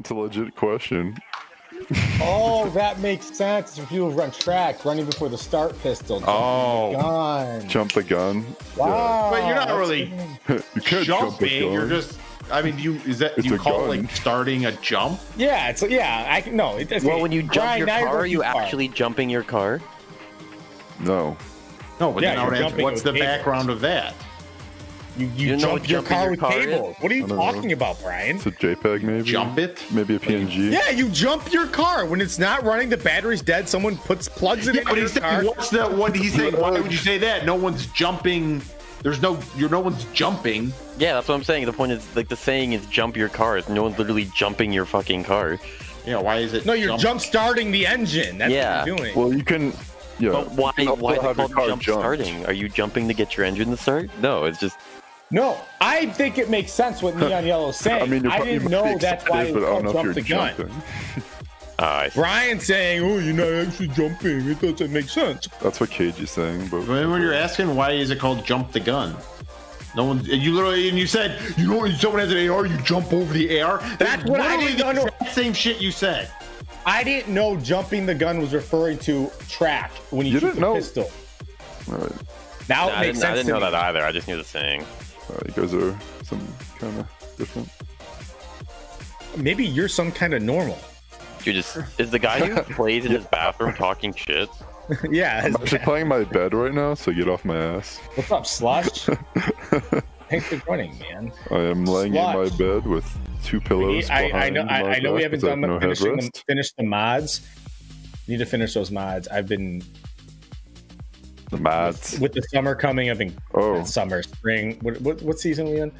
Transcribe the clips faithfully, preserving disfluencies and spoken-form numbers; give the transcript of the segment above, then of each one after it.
It's a legit question. Oh, that makes sense. If you run track, running before the start pistol. Jump oh, the gun. Jump the gun. Wow. Yeah. But you're not really you can't jump the gun. You're just. I mean, you is that it's you call gun. It like starting a jump? Yeah, it's yeah. I can no. It, well, when you jump right, your car, are you far. actually jumping your car? No. No, but yeah, now jumping, what's the cables. background of that? You, you, you jump your car your with car cables. Is? What are you talking know. about, Brian? It's a J peg, maybe. Jump it? Maybe a P N G. Yeah, you jump your car when it's not running. The battery's dead. Someone puts plugs in yeah, it. But he's saying, what's that? What he's saying? Why would you say that? No one's jumping. There's no. You're no one's jumping. Yeah, that's what I'm saying. The point is, like the saying is, jump your car. No one's literally jumping your fucking car. Yeah, why is it? No, you're jump, jump starting the engine. That's yeah. what you're doing. Well, you can. Yeah. But why? Why is it called jump starting? Are you jumping to get your engine to start? No, it's just. No, I think it makes sense what Neon Yellow is saying. I mean, I didn't know that's why it's called jump the gun. Uh, Brian's saying, "Oh, you're not actually jumping." It doesn't make sense. That's what Cage is saying. But when you're asking why is it called jump the gun, no one. You literally and you said, you know, when someone has an A R, you jump over the A R. That's, that's what I didn't the know. Same shit you said. I didn't know jumping the gun was referring to track when you, you shoot the know. pistol. Right. Now no, it makes I sense. I didn't to know me. that either. I just knew the saying. Uh, you guys are some kind of different. Maybe you're some kind of normal. You're just, is the guy who plays in his bathroom talking shit? Yeah. I'm actually playing my bed right now, so get off my ass. What's up, Slosh? Thanks for joining, man. I am laying Slosh. in my bed with two pillows. I, I know, I, I know we haven't done no finishing them, finished the mods. Need to finish those mods. I've been. The mods. With, with the summer coming, I've been. Oh. Summer, spring. What, what, what season are we in?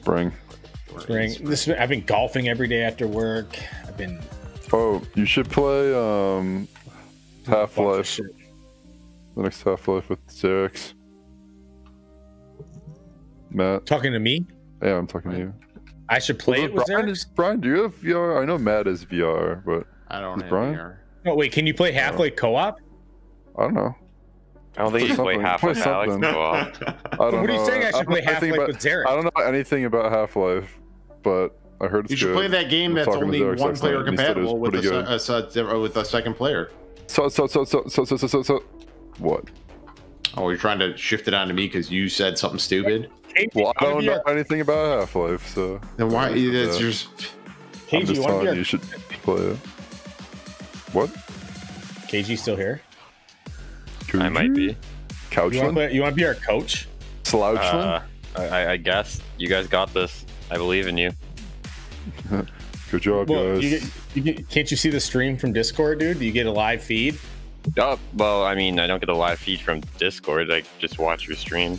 Spring. Spring. spring. This, I've been golfing every day after work. I've been. Oh, you should play um, Half-Life. The next Half-Life with Xerix. Matt. Talking to me? Yeah, I'm talking to you. I should play it with Brian, Xerix? Brian, do you have V R? I know Matt is V R, but I don't have Brian? V R. No, wait, can you play Half-Life co-op? I don't know. I don't think you play Half-Life co-op. What are you saying? I should play Half-Life with Xerix? I don't know anything about Half-Life, but I heard it's you should good. play that game that's only one player compatible with a, a, a, with a second player. So so so so so so so so what? Oh, you're trying to shift it onto me because you said something stupid. Well, I don't know anything about Half-Life, so then why? That's your. I'm just telling you should play it. What? K G still here? I might be. Couchland. You want to be our coach? Slouchland. Uh, I, I guess you guys got this. I believe in you. Good job, well, guys. You get, you get, can't you see the stream from Discord, dude? Do you get a live feed? Uh, well, I mean, I don't get a live feed from Discord. I just watch your stream.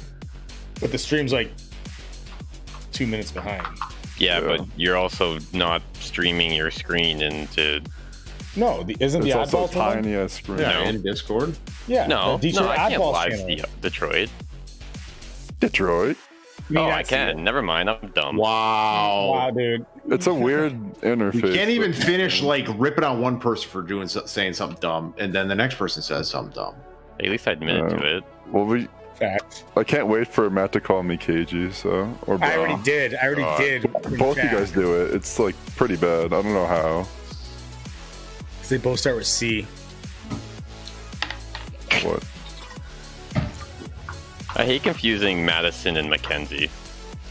But the stream's like two minutes behind. Yeah, yeah. But you're also not streaming your screen into. No, the, isn't it's the Oddballs tiny ass screen? Yeah, no. In Discord. Yeah. No, the no, I can't live the, Detroit. Detroit. You oh, I can. It. Never mind. I'm dumb. Wow. Wow, dude. It's a weird interface. You can't even finish, like, ripping on one person for doing so, saying something dumb, and then the next person says something dumb. At least I admit uh, to it. Well, we. Fact. I can't wait for Matt to call me K G, so. Or I already did. I already uh, did. Both fact. you guys do it. It's, like, pretty bad. I don't know how. Because they both start with C. What? I hate confusing Madison and Mackenzie.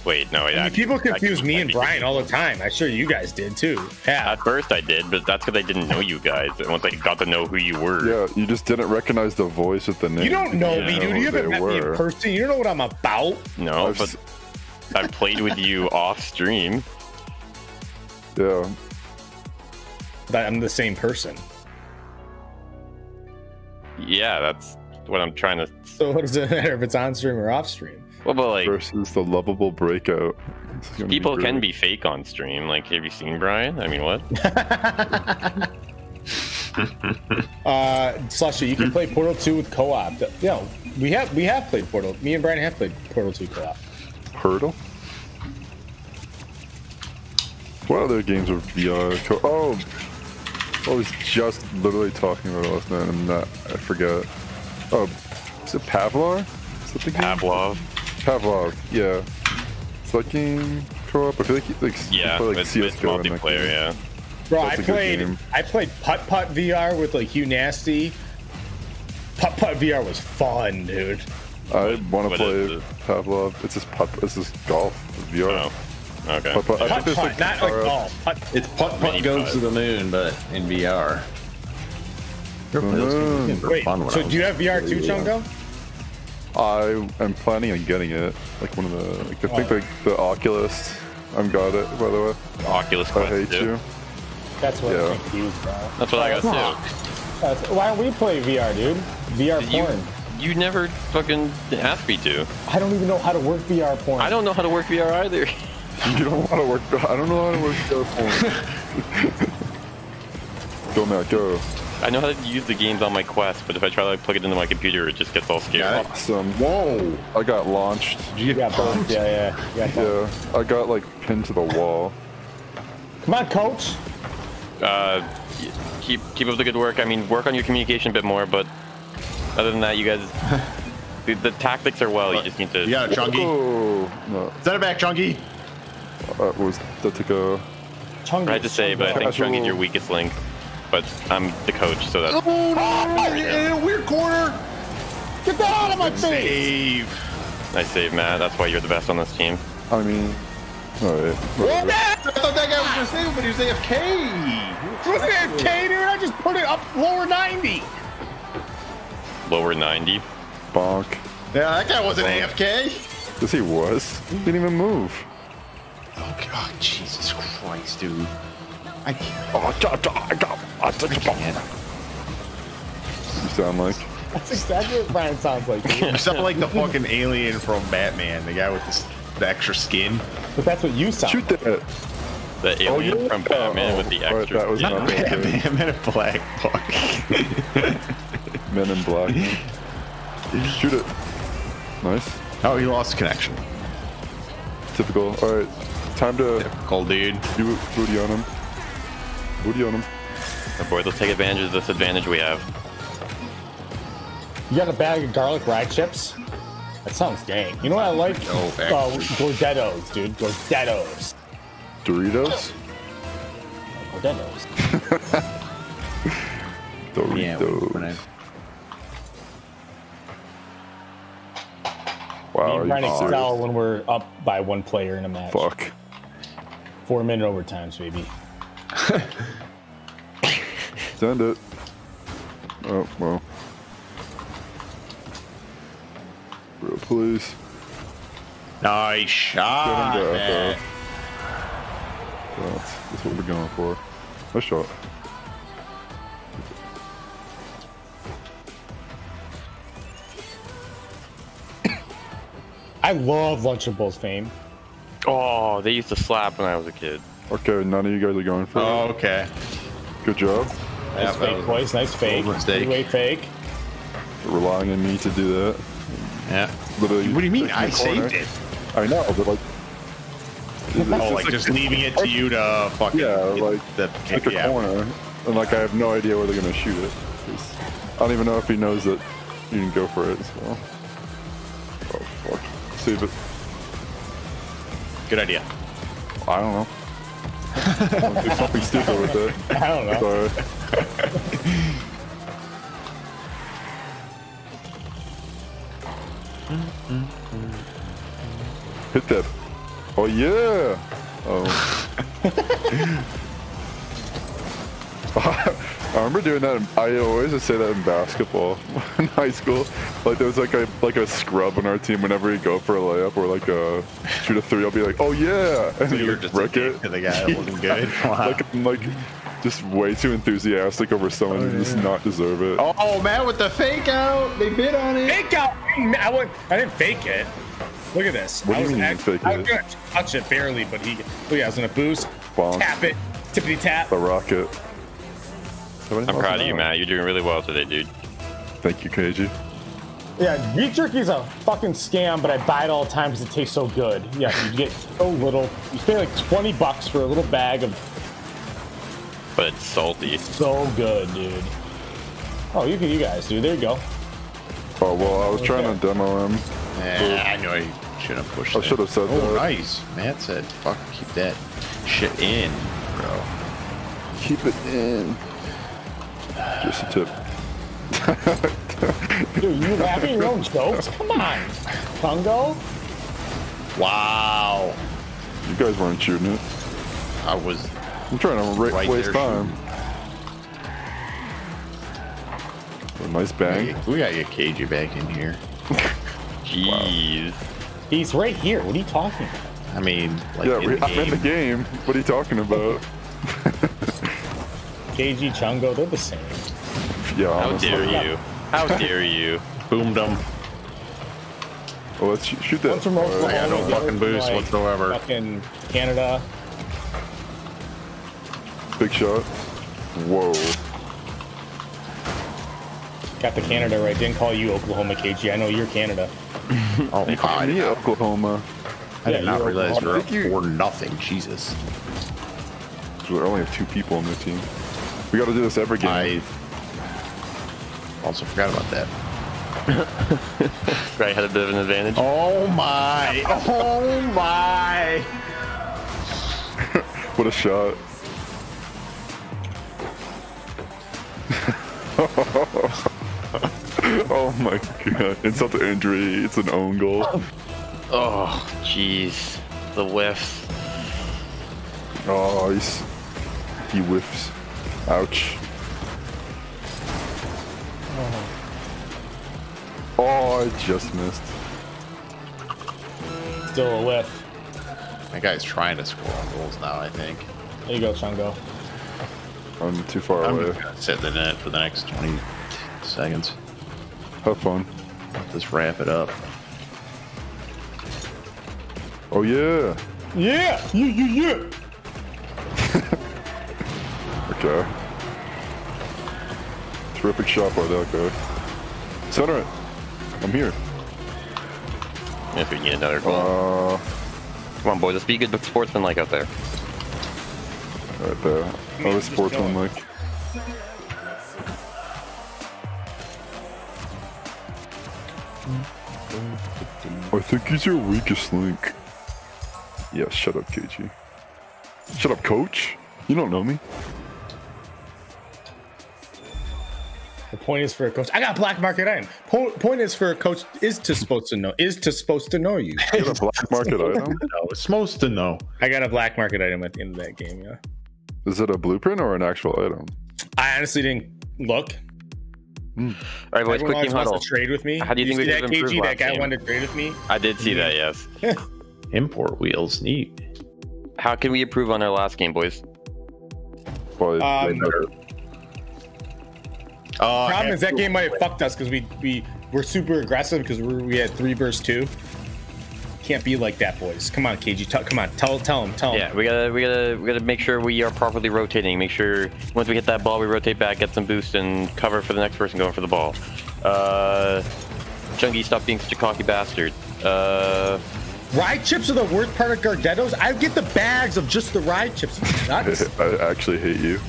Wait, no, yeah. I mean, people confuse me and Brian all the time. I'm sure you guys did too. Yeah. At first I did, but that's because I didn't know you guys. And once I got to know who you were. Yeah, you just didn't recognize the voice with the name. You don't know me, dude. You haven't met me in person. You don't know what I'm about. No, I've... but I played with you off stream. Yeah. That I'm the same person. Yeah, that's what I'm trying to. So what does it matter if it's on stream or off stream? Well, but like versus the lovable breakout. People be can be fake on stream. Like, have you seen Brian? I mean, what? uh, Slushy, you can play Portal two with co-op. Yeah, we have we have played Portal. Me and Brian have played Portal two co-op. Portal. What other games are V R? Co oh, I was just literally talking about it last night, and I forgot. Oh, is it Pavlov? Is that the game? Pavlov. Pavlov, yeah. It's like game throw up? I feel like, you, like yeah, play, like, it's, it's multiplayer, yeah. Bro, That's I played I played Putt Putt V R with like Hugh Nasty. Putt Putt V R was fun, dude. I want to play Pavlov. It's just putt. It's just golf V R. Oh. Okay. Putt, putt, putt, putt, like not like golf. Putt, it's putt putt, putt goes putt. to the moon, but in V R. Mm. Wait, so do you have V R too, Chungo? I am planning on getting it. Like one of the, like I think oh. like the Oculus. I've got it, by the way. The Oculus Quest. I hate too. you. That's what yeah. I confused, bro. That's what I got too. Why don't we play V R, dude? V R Did porn. You, you never fucking asked me to. I don't even know how to work V R porn. I don't know how to work V R either. You don't want to work. I don't know how to work V R porn. Go, Matt, go. I know how to use the games on my Quest, but if I try to like, plug it into my computer, it just gets all scared. Yeah, awesome. Whoa! I got launched. You got pumped. Yeah, yeah. Yeah, I got like pinned to the wall. Come on, coach. Uh, keep keep up the good work. I mean, work on your communication a bit more, but other than that, you guys, the, the tactics are well. You just need to. You got it, Chunky. Oh, no. Set it back, Chunky. Uh, was that to go? Chunky. I had to say, but I think Chunky's your weakest link. But I'm the coach, so that's... Oh, no, no, no, in a weird corner! Get that out of my face! Save! Nice save, Matt. That's why you're the best on this team. I mean... Alright. I thought that guy was going to save, but he was A F K! He was A F K, dude! I just put it up lower ninety! Lower ninety? Bonk. Yeah, that guy wasn't Bonk. A F K! Yes, he was. He didn't even move. Oh, God. Jesus Christ, dude. I can't. Oh, I got, I got, I got, I can't. You sound like. That's exactly what Brian sounds like. You sound like the fucking alien from Batman, the guy with this, the extra skin. But that's what you sound. Shoot like. that. The alien oh, yeah. from Batman oh, with the extra. Right, that was skin. Not Batman. Men in Black. Fuck. Men in Black. Shoot it. Nice. Oh, he lost connection. Typical. All right, time to. Typical, dude. Do booty on him. Booty on him. Oh boy, let's take advantage of this advantage we have. You got a bag of garlic rye chips? That sounds dang. You know what I like? Oh, uh, Gordettos, dude. Gordettos. Doritos? Gordettos. Doritos. Yeah, gonna... Wow, I'm trying to excel when we're up by one player in a match. Fuck. Four minute overtimes, baby. Send it. Oh, well. Bro, please. Nice shot. Get him down, bro. That's, that's what we're going for. Nice shot. I love Lunchables fame. Oh, they used to slap when I was a kid. Okay, none of you guys are going for it. Oh, okay. Good job. Nice yeah, fake, boys. Nice fake. Anyway, fake. They're relying on me to do that. Yeah. Literally, what do you mean? I corner. saved it. I know, but like... Oh, like, like just leaving it to you to fucking... Yeah, like, the pick a corner. And like, I have no idea where they're going to shoot it. I don't even know if he knows that you can go for it, so... Oh, fuck. Save it. Good idea. I don't know. There's something stupid with it. I don't know. Sorry. Hit that. Oh, yeah. Oh. I remember doing that. In, I always just say that in basketball in high school. Like, there was like a, like a scrub on our team whenever he'd go for a layup or like a shoot a three, I'll be like, oh yeah! And so you were just brick it to the guy that wasn't good? Wow. Like, I'm like, just way too enthusiastic over someone oh, who yeah. does not deserve it. Oh, oh man, with the fake out! They bid on it! Fake out! I, went, I didn't fake it. Look at this. What I was actually I was gonna touch it barely, but he, oh yeah, I was gonna boost, Bonk. tap it, tippity tap. The rocket. Somebody I'm proud of you, out. Matt. You're doing really well today, dude. Thank you, K G. Yeah, beef jerky is a fucking scam, but I buy it all the time because it tastes so good. Yeah, you get so little. You pay like twenty bucks for a little bag of... But it's salty. It's so good, dude. Oh, you you guys, dude. There you go. Oh, well, I was okay. trying to demo him. Yeah, I know. Should have pushed. I should have said. Oh, that. Nice. Matt said, "Fuck, keep that shit in, bro. Keep it in." Just a tip. Dude, you laughing? No jokes. Come on, Congo. Wow. You guys weren't shooting it. I was. I'm trying to right waste time. Shooting. A nice bang. We gotta get K J back in here. Jeez. Wow. He's right here. What are you talking about? I mean, like, yeah, in we, the I'm in the game. What are you talking about? K G, Chungo, they're the same. Yeah, honestly. How dare you? How dare you? Boomed them. Oh, let's shoot, shoot that. From Oklahoma, I got no fucking boost like whatsoever. Fucking Canada. Big shot. Whoa. Got the Canada right. Didn't call you Oklahoma, K G. I know you're Canada. Oh, they call me Oklahoma. I yeah, did not realize you're up you... for nothing. Jesus. We only have two people on the team. We got to do this every game. I also forgot about that. Right, had a bit of an advantage. Oh my! Oh my! What a shot! Oh my god. Insult to injury, it's an own goal. Oh, jeez. The whiffs. Oh, he's, he whiffs. Ouch. Oh. Oh, I just missed. Still a whiff. That guy's trying to score on goals now, I think. There you go, Chungo. I'm too far I'm away. I'm gonna set the net for the next twenty seconds. Have fun. Let's just wrap it up. Oh yeah. Yeah. Yeah. Yeah. Yeah. Okay. Terrific shot by that guy. Center it. I'm here. If we can get another goal. Uh, Come on, boys. Let's be good sportsmanlike out there. Right there. I was sportsmanlike. I think he's your weakest link. Yeah, shut up, K G. Shut up, coach. You don't know me. The point is for a coach. I got black market item. Po point is for a coach is to supposed to know. Is to supposed to know you. You got a black market item? No, it's supposed to know. I got a black market item at the end of that game, yeah. Is it a blueprint or an actual item? I honestly didn't look. Mm. All right, boys, quick game huddle. To trade with me. How do you, you think see that K G? That guy game? Wanted to trade with me. I did see yeah. that. Yes. Yeah. Import wheels, neat. How can we improve on our last game, boys? Boy, um, uh, problem is that game might have fucked us because we we were super aggressive because we we had three versus two. Can't be like that, boys. Come on, K G. T come on, tell tell him. Tell him. Yeah, we gotta we gotta we gotta make sure we are properly rotating. Make sure once we hit that ball, we rotate back, get some boost, and cover for the next person going for the ball. Uh, Chungi, stop being such a cocky bastard. Uh, rye chips are the worst part of Gardetto's. I get the bags of just the rye chips. Nuts. I actually hate you.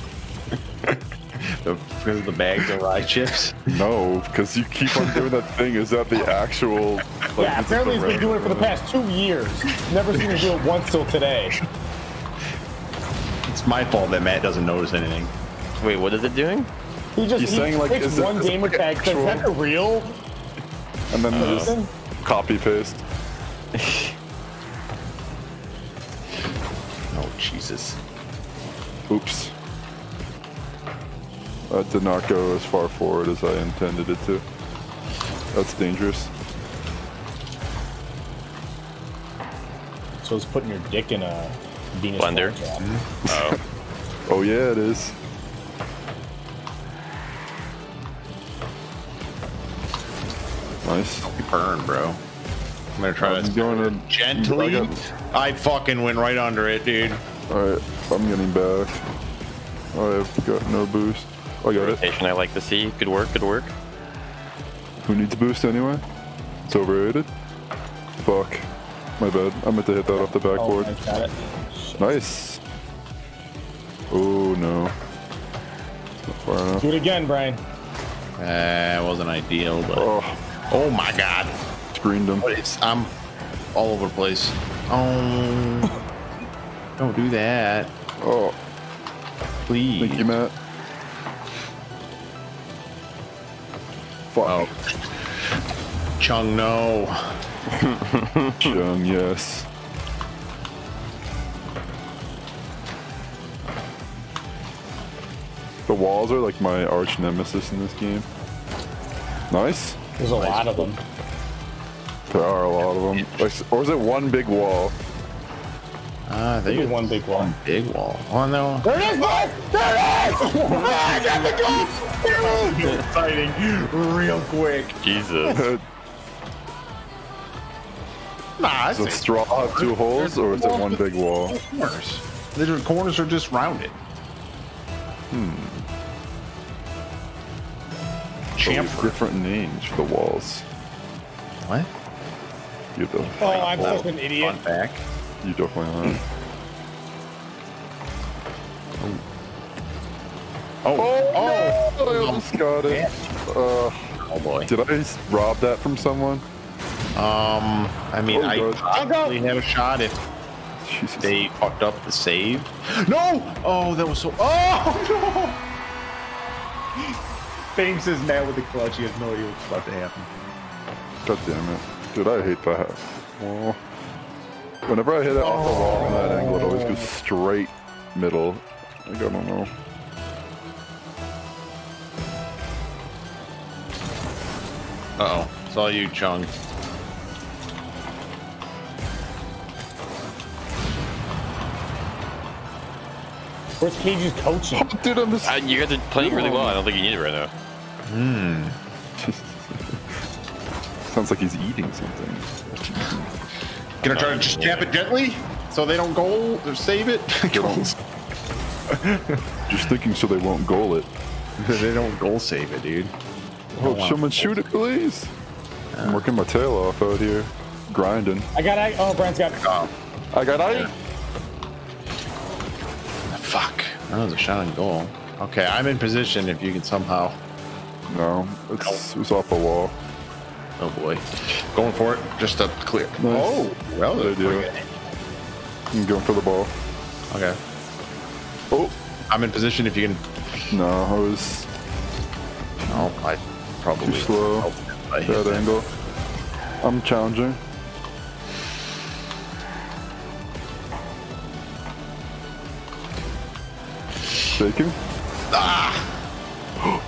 Because of the bags of rye chips? No, because you keep on doing that thing. Is that the actual... Like, yeah, apparently he's been doing it for the past two years. Never seen him do it once till today. It's my fault that Matt doesn't notice anything. Wait, what is it doing? He just he's he saying, like, picks is one it, gamer like tag, actual... says, is that a real? And then uh, just copy-paste. Oh, Jesus. Oops. That did not go as far forward as I intended it to. That's dangerous. So it's putting your dick in a Venus blender. Oh. Oh yeah, it is. Nice. Don't burn, bro. I'm gonna try this. Going gently. I, got... I fucking went right under it, dude. All right, I'm getting back. I've got no boost. I got rotation, it. I like to see. Good work, good work. Who needs a boost anyway? It's overrated. Fuck. My bad. I meant to hit that off the backboard. Oh, I got it. Nice. Oh no. Not far enough. Do it again, Brian. That uh, wasn't ideal, but. Oh, oh my god. Screened him. I'm. all over the place. Oh, don't do that. Oh, please. Thank you, Matt. Fuck. Oh. Chung, no. Chung, yes. The walls are like my arch nemesis in this game. Nice. There's a nice. lot of them. There are a lot of them. Like, or is it one big wall? Uh, I think it's one big wall. One big wall. Oh no. There it is, boys! There it is! Oh, I got the goal! You're fighting real quick. Jesus. Nah, does the straw have two holes, or is it one big wall? Corners. The corners are just rounded. Hmm. Champ. Different names for the walls. What? You're the oh, I'm such an idiot. On back. You definitely aren't. Oh. Oh! Oh! oh. No. I almost got it. Uh, oh boy. Did I rob that from someone? Um, I mean, oh, I God. probably have a shot if Jesus. they fucked up the save. No! Oh, that was so. Oh no! Fame says Matt with the clutch. He has no idea what's about to happen. God damn it. Dude, I hate that. Whoa. Whenever I hit it off the wall on that angle, it always goes straight middle. Like, I don't know. Uh-oh. It's all you, Chung. Where's K G's coaching? Oh, dude, I'm just... uh, you guys are playing really well. I don't think you need it right now. Hmm. Sounds like he's eating something. Gonna try to just tap it gently so they don't goal or save it. Just thinking so they won't goal it. They don't goal save it, dude. Hope someone shoot it, please. Uh, I'm working my tail off out here, grinding. I got I. Oh, Brian's got. Oh. I got I. Yeah. Fuck. That was a shot on goal. Okay, I'm in position if you can somehow. No, it's, it's off the wall. Oh boy. Going for it. Just up clear. Nice. Oh, well, they do. I'm going for the ball. Okay. Oh. I'm in position if you can. No, I was. No, I probably. Too slow. Bad angle. I'm challenging. Shaking. Ah!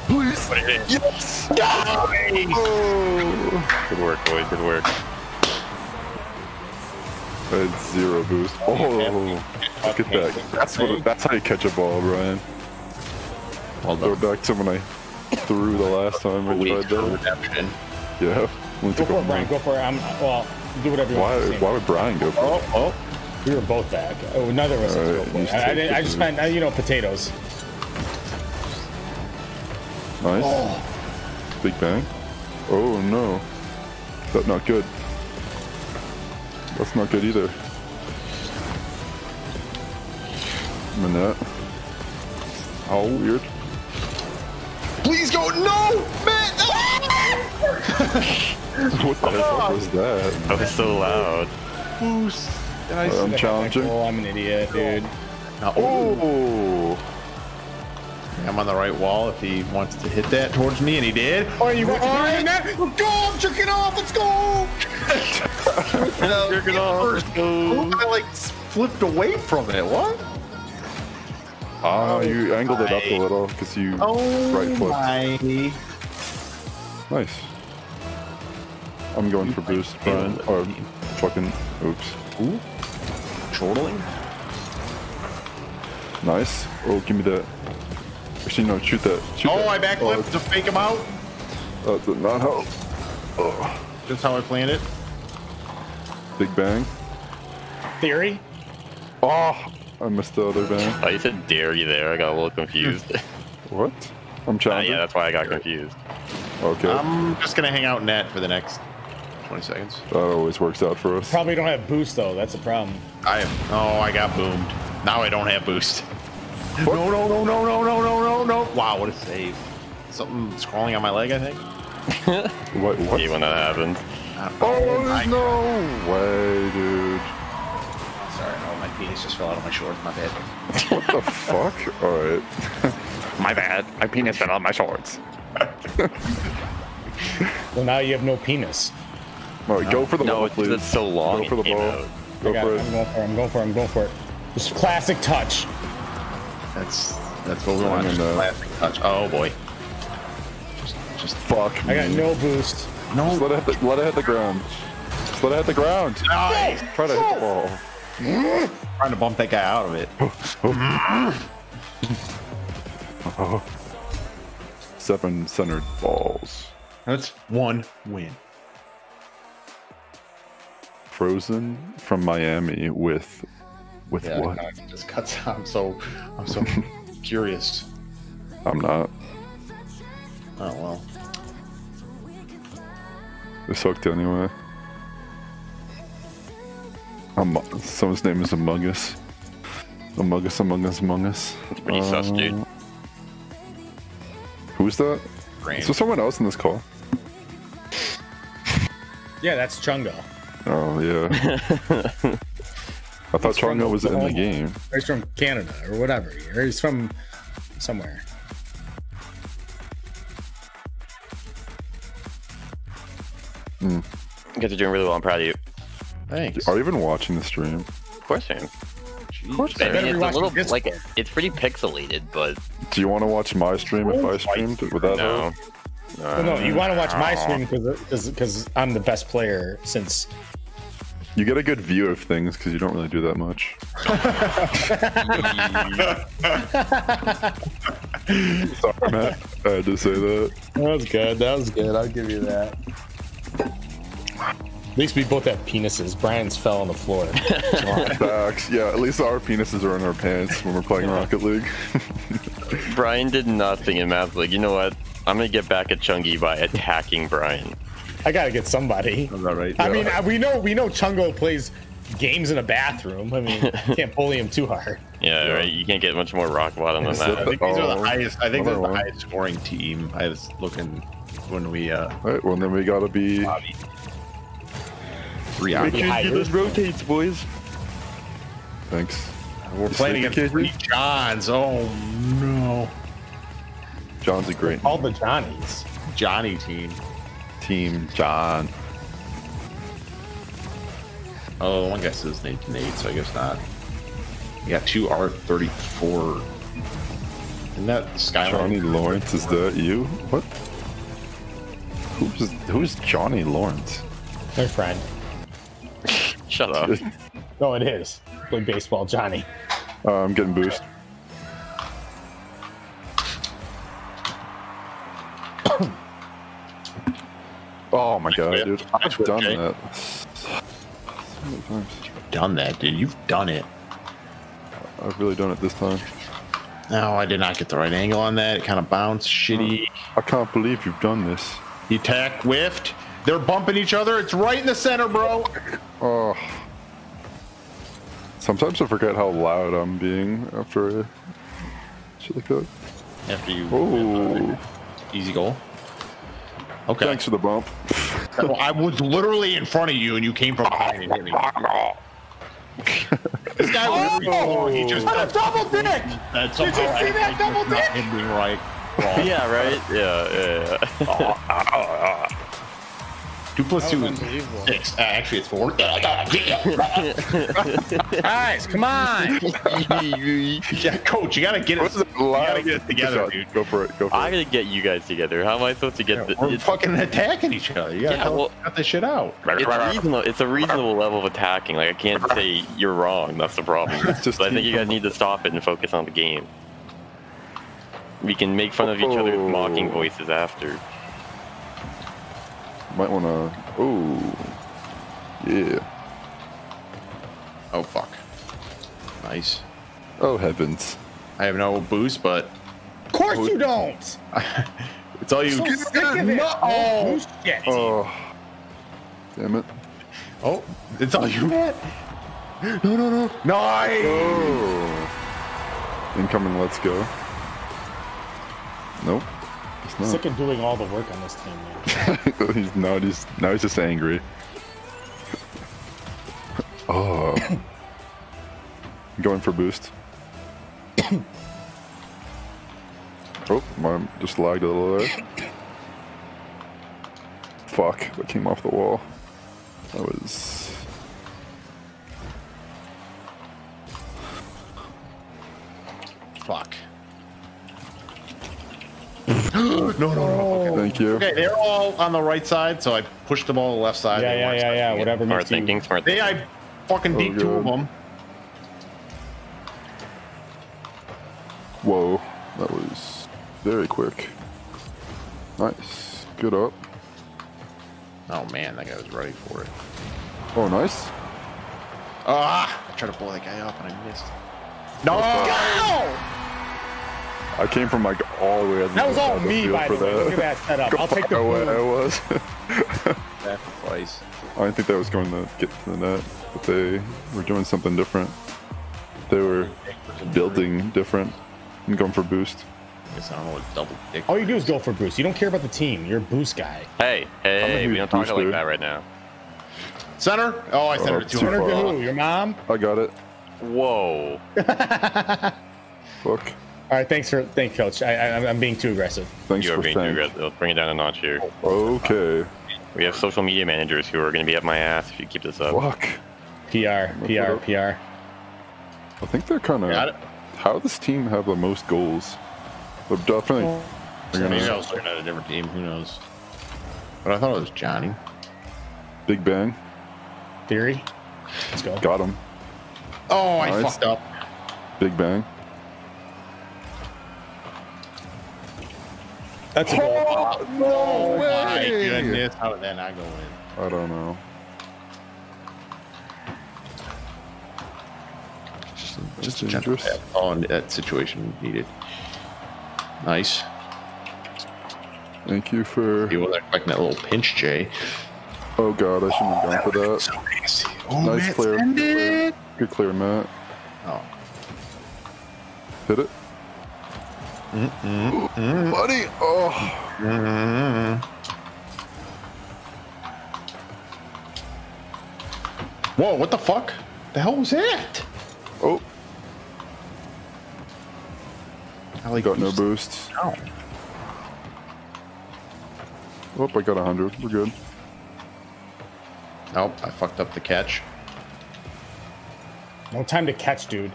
Please! Yes! Oh. Good work, boy. Good work. I had zero boost. Oh, look at that. That's what. It, that's how you catch a ball, Brian. I'll go back to when I threw the last time I tried that. Yeah. Go for it, Brian. Go for it. I'm, well, do whatever you why, want. Why would Brian go for it? Oh, oh. We were both back. Oh, neither of us was go for it. I, I, I just meant, you know, potatoes. Nice. Oh. Big bang. Oh no. That's not good. That's not good either. Minette. How weird. Please go. No! Man! What the hell was that? That was so loud. I uh, I'm challenging. Oh, I'm an idiot, dude. Now, oh! oh. I'm on the right wall if he wants to hit that towards me, and he did. Oh, you want to that? Go! I'm jerking off! Let's go! I'm jerking off! Oh, I like flipped away from it. What? Ah, oh, you angled my. it up a little because you oh, right flipped. My. Nice. I'm going you for boost, Brian. Or fucking oops. Ooh. Chortling. Nice. Oh, give me that. Actually, no, shoot that. Shoot oh, that. I backflipped oh. to fake him out. That did not help. Oh. That's how I planned it. Big bang. Theory? Oh, I missed the other bang. Oh, you said dairy there. I got a little confused. What? I'm challenging. Uh, yeah, that's why I got confused. Okay. I'm just going to hang out net for the next twenty seconds. That always works out for us. Probably don't have boost, though. That's a problem. I have, oh, I got boomed. Now I don't have boost. What? No, no, no, no, no, no, no, no, no. Wow, what a save. Something's crawling on my leg, I think. What? What? When that happens. Oh, oh there's no way, dude. Sorry, no, my penis just fell out of my shorts, my bad. What the fuck? Alright. My bad. My penis fell out of my shorts. Well, now you have no penis. Alright, no. Go for the no, ball, please. It's so long. Go for the ball. Go for it. I'm going for it. I'm going for it. I'm going for it. Just classic touch. That's that's what we want. Just classic touch. Oh boy. Just just fuck. I got no boost. No. Just let it hit the, let it hit the ground. Just let it hit the ground. Nice. Try to hit the ball. Trying to bump that guy out of it. Oh. Seven centered balls. That's one win. Frozen from Miami with with yeah, what? It just cuts out. I'm so I'm so curious. I'm not. Oh well. They sucked anyway. Um, someone's name is Among Us. Among Us, Among Us, Among Us. That's pretty uh, sus, dude. Who's that? Brain. Is there someone else in this call? Yeah, that's Chungo. Oh yeah. I thought Chungo was in the game. He's from Canada or whatever. Or he's from somewhere. Mm. You guys are doing really well. I'm proud of you. Thanks. Are you even watching the stream? Of course I am. Of course I, I mean, it's a little like it's pretty pixelated, but. Do you want to watch my stream if I streamed without? No. No, no, you want to watch my stream because because I'm the best player since. You get a good view of things because you don't really do that much. Sorry, Matt. I had to say that. That was good. That was good. I'll give you that. At least we both have penises. Brian's fell on the floor. Facts. Yeah, at least our penises are in our pants when we're playing Rocket League. Brian did nothing in Math League. You know what? I'm gonna get back at Chungi by attacking Brian. I gotta get somebody. I'm not right. I mean, I, we know we know Chungo plays games in a bathroom. I mean, you can't bully him too hard. Yeah, yeah, right. You can't get much more rock bottom than that. I think these are the highest. I think they're the highest scoring team. I was looking when we. Uh, All right. Well, then we gotta be. Lobby. Three out. Those rotates, boys. Thanks. We're playing against three Johns. Oh no. John's a great. All the Johnnies. Johnny team. Team John. Oh, one guy says Nate to Nate, so I guess not. We got two R thirty-four. Isn't that Skyline? Johnny Lawrence, is that you? What? Who's who's Johnny Lawrence? My friend. Shut up. No, it is. Play baseball, Johnny. Uh, I'm getting boost. Oh my god, dude. I've done that. You've done that, dude. You've done it. I've really done it this time. No, I did not get the right angle on that. It kind of bounced shitty. I can't believe you've done this. He tack whiffed. They're bumping each other. It's right in the center, bro. Oh. Sometimes I forget how loud I'm being after shit like that. After you. Oh. Easy goal. Okay. Thanks for the bump. Well, I was literally in front of you, and you came from behind and hit me. This guy was oh, he just got a double dick. That's Did you see I that double dick? Him being right. Oh. Yeah, right. Yeah, yeah. yeah. Two plus two is six. Uh, actually, it's four. Guys, come on. Yeah, coach, you gotta get it. You gotta get it together, shot, dude. Go for it. Go for I it. I gotta get you guys together. How am I supposed to get? Yeah, the, we're it's, fucking attacking each other. You gotta yeah, well, cut this shit out. It's reasonable. It's a reasonable level of attacking. Like I can't say you're wrong. That's the problem. Just I think you guys need to stop it and focus on the game. We can make fun of each other with mocking voices after. Might want to. Oh, yeah. Oh fuck. Nice. Oh heavens. I have no boost, but. Of course oh, you don't. It's all you. So sick of it. Oh. Boost yet. Oh. Damn it. Oh, it's all you. No, no, no. Nice. Oh. Incoming. Let's go. Nope. He's not. Sick of doing all the work on this team, man. He's not. He's now he's just angry. Oh. Going for boost. Oh, mine just lagged a little there. Fuck, that came off the wall. That was... Fuck. No, no, no. Okay, thank you. Okay, they're all on the right side, so I pushed them all to the left side. Yeah, yeah, yeah, yeah, whatever. Smart thinking, smart thinking. They, I fucking deep two of them. Whoa, that was very quick. Nice. Good up. Oh man, that guy was ready for it. Oh, nice. Ah! I tried to blow that guy up and I missed. No! I came from like all the way at the That was all me, by the way. Look at that setup. I'll take the point. I was. Sacrifice. I didn't think that was going to get to the net, but they were doing something different. They were building different. I'm going for boost. I guess I don't know what double dick. All you do is go for boost. You don't care about the team. You're a boost guy. Hey, hey, we don't talk like dude. that right now. Center? Oh, I centered it too hard. Center to who? Your mom? I got it. Whoa. Fuck. All right, thanks for thanks, coach. I, I, I'm being too aggressive. Thanks you for are being thanks. too aggressive. Bring it down a notch here. Okay. We have social media managers who are going to be up my ass if you keep this up. Fuck. P R, P R, P R. I think they're kind of. How does team have the most goals? They're definitely. Oh. They're gonna, else they're not a different team. Who knows? But I thought it was Johnny. Big Bang. Theory. Let's go. Got him. Oh, nice. I fucked up. Big Bang. That's a goal. Oh, no oh, way! My goodness, how did that not go in? I don't know. Just dangerous. On that situation needed. Nice. Thank you for. You were like that little pinch, Jay. Oh god, I shouldn't oh, have gone for that. So nice. Oh, nice Matt clear. Good, clear. Good clear, Matt. Oh. Hit it. Mm -mm. Ooh, buddy. Oh. Mm -mm. Whoa! What the fuck? The hell was that? Oh. I like got boost. no boost. No. Oh, I got a hundred. We're good. Nope, I fucked up the catch. No time to catch, dude.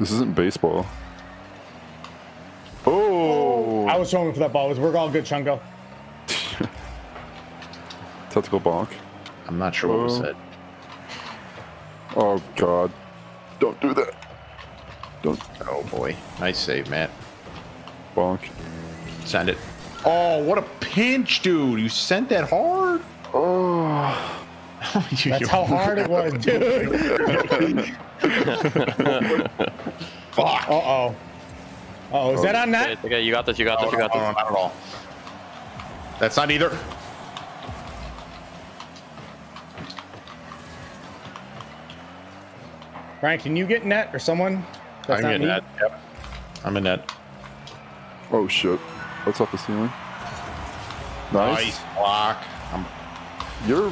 This isn't baseball. Oh! I was showing for that ball. We're all good, Chungo. Tactical bonk. I'm not sure oh. what was said. Oh, God. Don't do that. Don't. Oh boy, nice save, Matt. Bonk. Send it. Oh, what a pinch, dude! You sent that hard. Oh. That's how hard it was, dude. Fuck. Uh oh. Uh oh, is oh, that on net? Okay, you got this. You got oh, this. You got no, this. Not at all. That's not either. Brian, can you get net or someone? That's I'm in that. Yep. I'm in that. Oh shit! What's up the ceiling? Nice. Nice block. I'm... You're,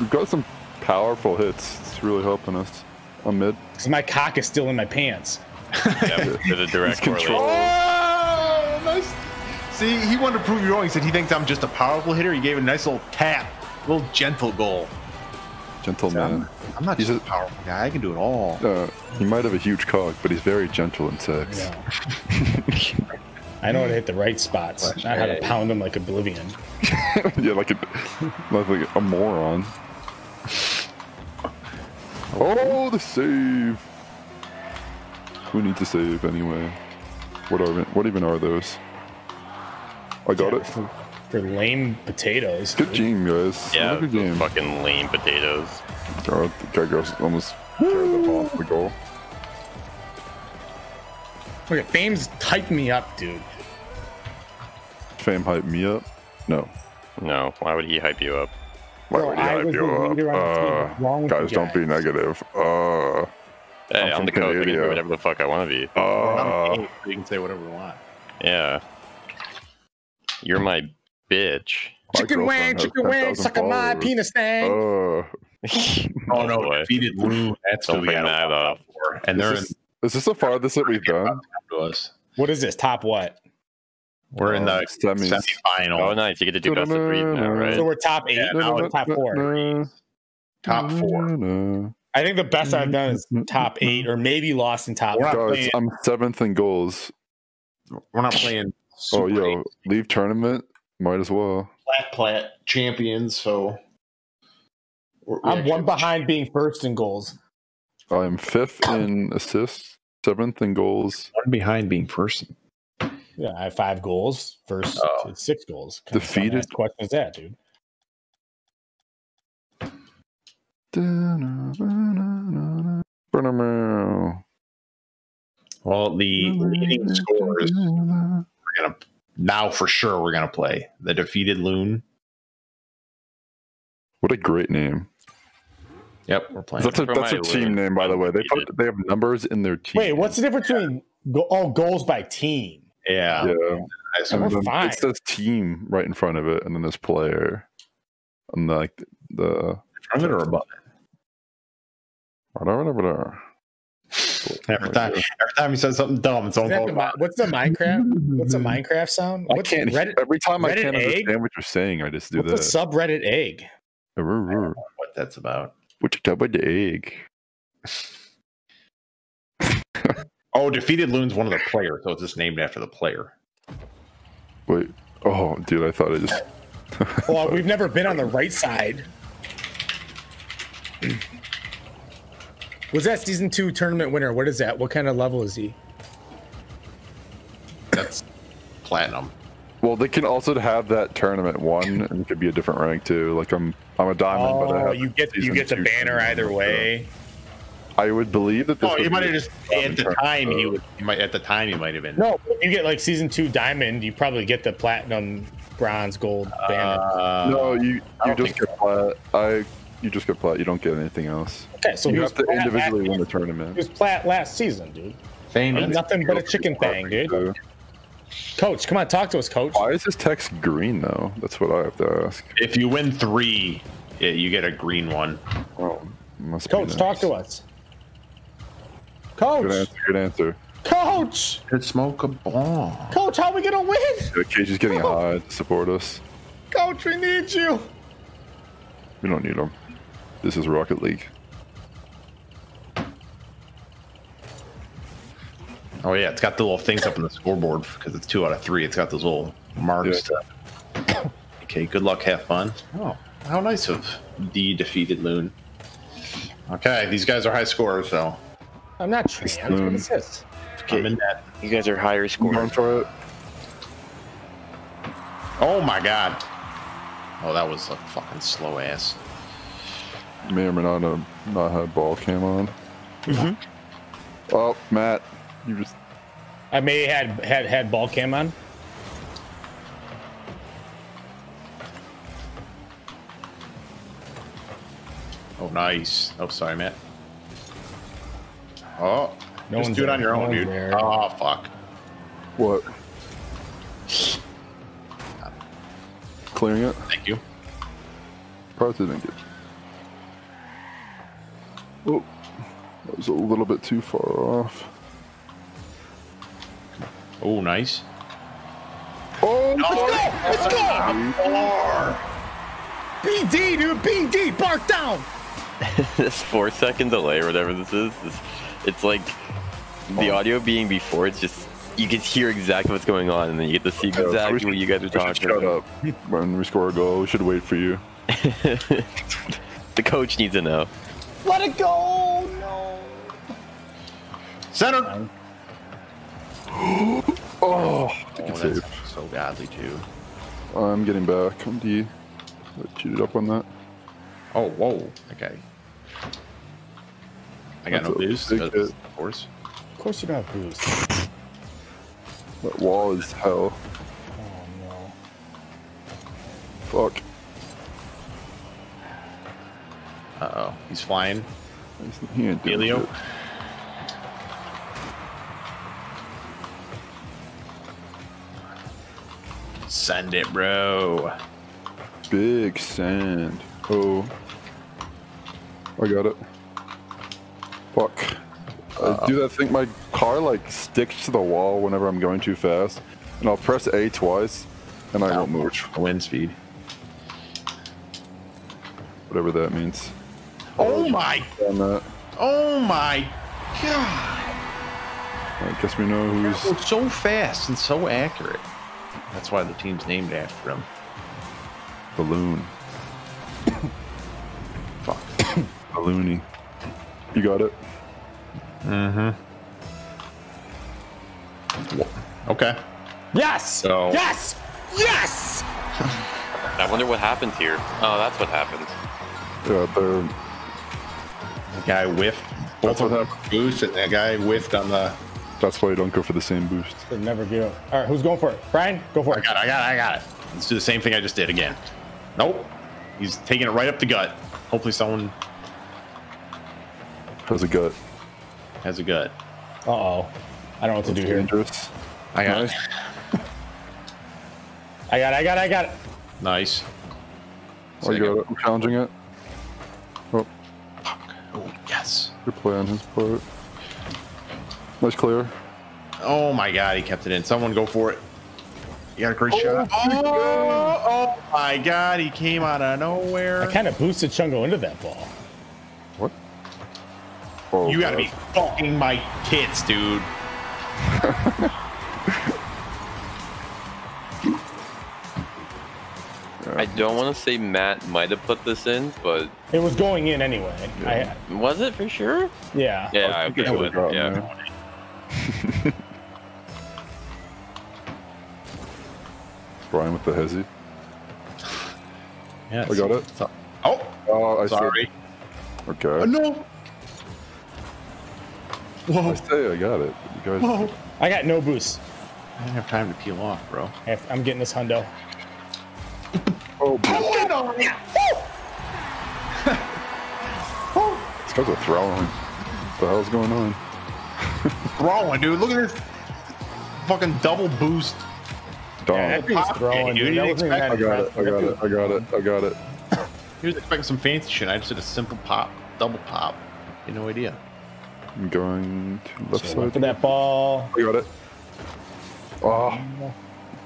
you've got some powerful hits. It's really helping us. I'm mid. Cause my cock is still in my pants. Yeah, with a direct control. Oh, nice. See, he wanted to prove you wrong. He said he thinks I'm just a powerful hitter. He gave a nice little tap, a little gentle goal. Gentle so man. I'm, I'm not he's just a powerful guy. I can do it all. Uh, he might have a huge cock, but he's very gentle in sex. Yeah. I know how to hit the right spots, not how to pound them like Oblivion. Yeah, like a, like a moron. Oh, the save! Who needs to save anyway? What are what even are those? I got yeah. it. For lame potatoes. Good game, guys. Yeah, good game. Fucking lame potatoes. God, the guy goes almost carried the ball off the goal. Look, Fame's hyped me up, dude. Fame hyped me up? No. No. Why would he hype you up? Why Bro, would he I hype you up? Uh, guys, don't guys? be negative. Uh, hey, I'm, I'm the coach. I can do whatever the fuck I want to be. Uh, I'm the coach. You can say whatever you want. Yeah. You're my bitch. My chicken wing, chicken wing, sucking my penis thing. Uh, oh no, boy. Defeated Lou. That's what we got up for. And they're is, in, is this the farthest that we've done? What is this? Top what? We're in the semi-final. Oh, nice. You get to do best of three now, right? So we're top eight yeah, now. We're top four. Top four. I think the best I've done is top eight, or maybe lost in top eight. I'm seventh in goals. We're not playing. Oh, yo, leave tournament. Might as well. Flat Plat champions. So we're, we're I'm one behind being first in goals. I am fifth in assists, seventh in goals. One behind being first. Yeah, I have five goals. First, oh. six goals. Defeated. What question is that, dude? Well, the leading scores. We're gonna now for sure. We're gonna play the Defeated Loon. What a great name! Yep, we're playing. That's a, that's a team name, by the way. They put, they have numbers in their team. Wait, what's the difference between all goals by team? Yeah, yeah. We're fine. It says team right in front of it, and then there's player, and like the. the I'm gonna rebut it. Every time, every time he says something dumb, it's all about. What's the Minecraft? What's the Minecraft sound? What's I can't. Reddit, every time Reddit I can't egg? understand what you're saying, I just do that. What's a subreddit egg? I don't know what that's about? What you talking about the egg? Oh, Defeated Loon's one of the players, so it's just named after the player. Wait. Oh, dude, I thought it just. Well, we've never been on the right side. Was that season two tournament winner? What is that? What kind of level is he? That's platinum. Well, they can also have that tournament one, and it could be a different rank too. Like I'm, I'm a diamond, oh, but I have you get you get the banner either way. I would believe that. This oh, you might have just at the time he would. You might at the time you might have been. No, if you get like season two diamond, you probably get the platinum, bronze, gold banner. Uh, no, you you just get plat. I. You just get plat. You don't get anything else. Okay, so you have to individually win the tournament. It was plat last season, dude. Ain't nothing but a chicken thing, dude. Coach, come on, talk to us, coach. Why is this text green, though? That's what I have to ask. If you win three, yeah, you get a green one. Oh, must be nice. Coach, talk to us. Coach. Good answer. Good answer. Coach. Could smoke a ball. Coach, how are we gonna win? The cage is getting high to support us. Coach, we need you. We don't need them. This is Rocket League. Oh yeah, it's got the little things up on the scoreboard because it's two out of three. It's got those little marks. Yeah. Okay, good luck, have fun. Oh, how nice of the Defeated Loon. Okay, these guys are high scorers, so. I'm not trans. Um, what is this? Okay. I'm in that. You guys are higher scorers. Oh my God. Oh, that was a fucking slow ass. May or may not have not had ball cam on. Mm-hmm. Oh, Matt, you just. I may have had had had ball cam on. Oh, nice. Oh, sorry, Matt. Oh, no just do it on your own, dude. There. Oh, fuck. What? Clearing it. Thank you. Probably didn't get. Oh, that was a little bit too far off. Oh, nice. Oh, no, let's go! Let's go! B D, dude, B D, bark down. This four-second delay, or whatever this is, is it's like the oh. audio being before. It's just. You can hear exactly what's going on, and then you get to see exactly yeah, what you guys are talking about. Shut up. When we score a goal, we should wait for you. The coach needs to know. Let it go! No! Center! oh, oh that's so godly, too. I'm getting back. Come D. Cheated up on that. Oh, whoa. Okay. I got that's no boost, of course. Of course you don't have boost. That wall is hell. Oh no. Fuck. Uh oh. He's flying. He ain't doing Elio. Shit. Send it, bro. Big sand. Oh. I got it. Fuck. Uh, dude, I think my car like sticks to the wall whenever I'm going too fast. And I'll press A twice and I won't move. Wind speed. Whatever that means. Oh my! Oh my god! I guess we know who's so fast and so accurate. That's why the team's named after him. Balloon. Fuck. Balloony. You got it? Mm-hmm. Okay. Yes! So. Yes! Yes! I wonder what happened here. Oh, that's what happened. Yeah, the guy whiffed. That's what happened. Boost, and that guy whiffed on the... That's why you don't go for the same boost. They never give up. All right, who's going for it? Brian, go for it. I got it, I got it, I got it. Let's do the same thing I just did again. Nope. He's taking it right up the gut. Hopefully someone... Has a gut. Has a gut. Uh-oh. I don't know what to do here. Dangerous. I got it. I got it, I got it, I got it. Nice. Oh, you got it. I'm challenging it. Oh. Fuck. Oh, yes. Good play on his part. Nice clear. Oh my god, he kept it in. Someone go for it. You got a great oh, shot. Oh, oh my god, he came out of nowhere. I kind of boosted Chungo into that ball. What? Oh, you gotta god. be fucking my kids, dude. I don't want to say Matt might have put this in, but it was going in anyway. Yeah. I, was it for sure? Yeah. Yeah, I, I think it would. Drop, yeah. Brian with the hezzy. Yeah. I got it. Oh. Oh, I sorry. Said, okay. Oh, no. Whoa. I say I got it. You guys. Whoa. I got no boost. I didn't have time to peel off, bro. Have, I'm getting this hundo. Oh, oh, yeah. Oh. These guys are throwing. What the hell's going on? Throwing, dude. Look at this fucking double boost. Yeah, that throwing, dude. That wasn't I got it. I got it. I got it. I got it. He was expecting some fancy shit. I just did a simple pop, double pop. You had no idea. I'm going to left so side. For that ball. I got it. Oh,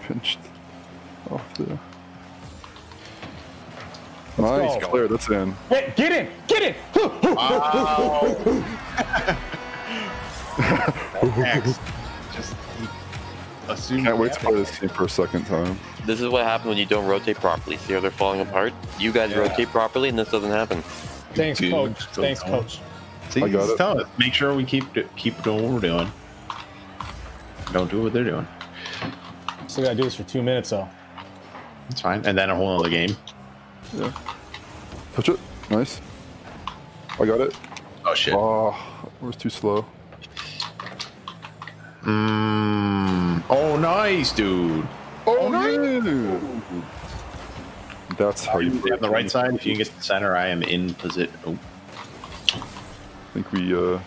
pinched off there. Let's nice, go. Clear, that's in. Hey, get in, get in! Wow. Just assume can't wait to play this game for a second time. This is what happens when you don't rotate properly. See how they're falling apart? You guys yeah. rotate properly and this doesn't happen. Thanks, Dude, coach. Thanks, down. coach. See, I got it. Tell us. Make sure we keep keep doing what we're doing. Don't do what they're doing. Still gotta do this for two minutes though. That's fine. And then a whole other game. Yeah. Touch it. Nice. I got it. Oh shit. Oh, it was too slow. Mm. Oh nice, dude. Oh, oh nice. Dude. That's how you. On the right side, if you can get to the center, I am in position. Oh. I think we uh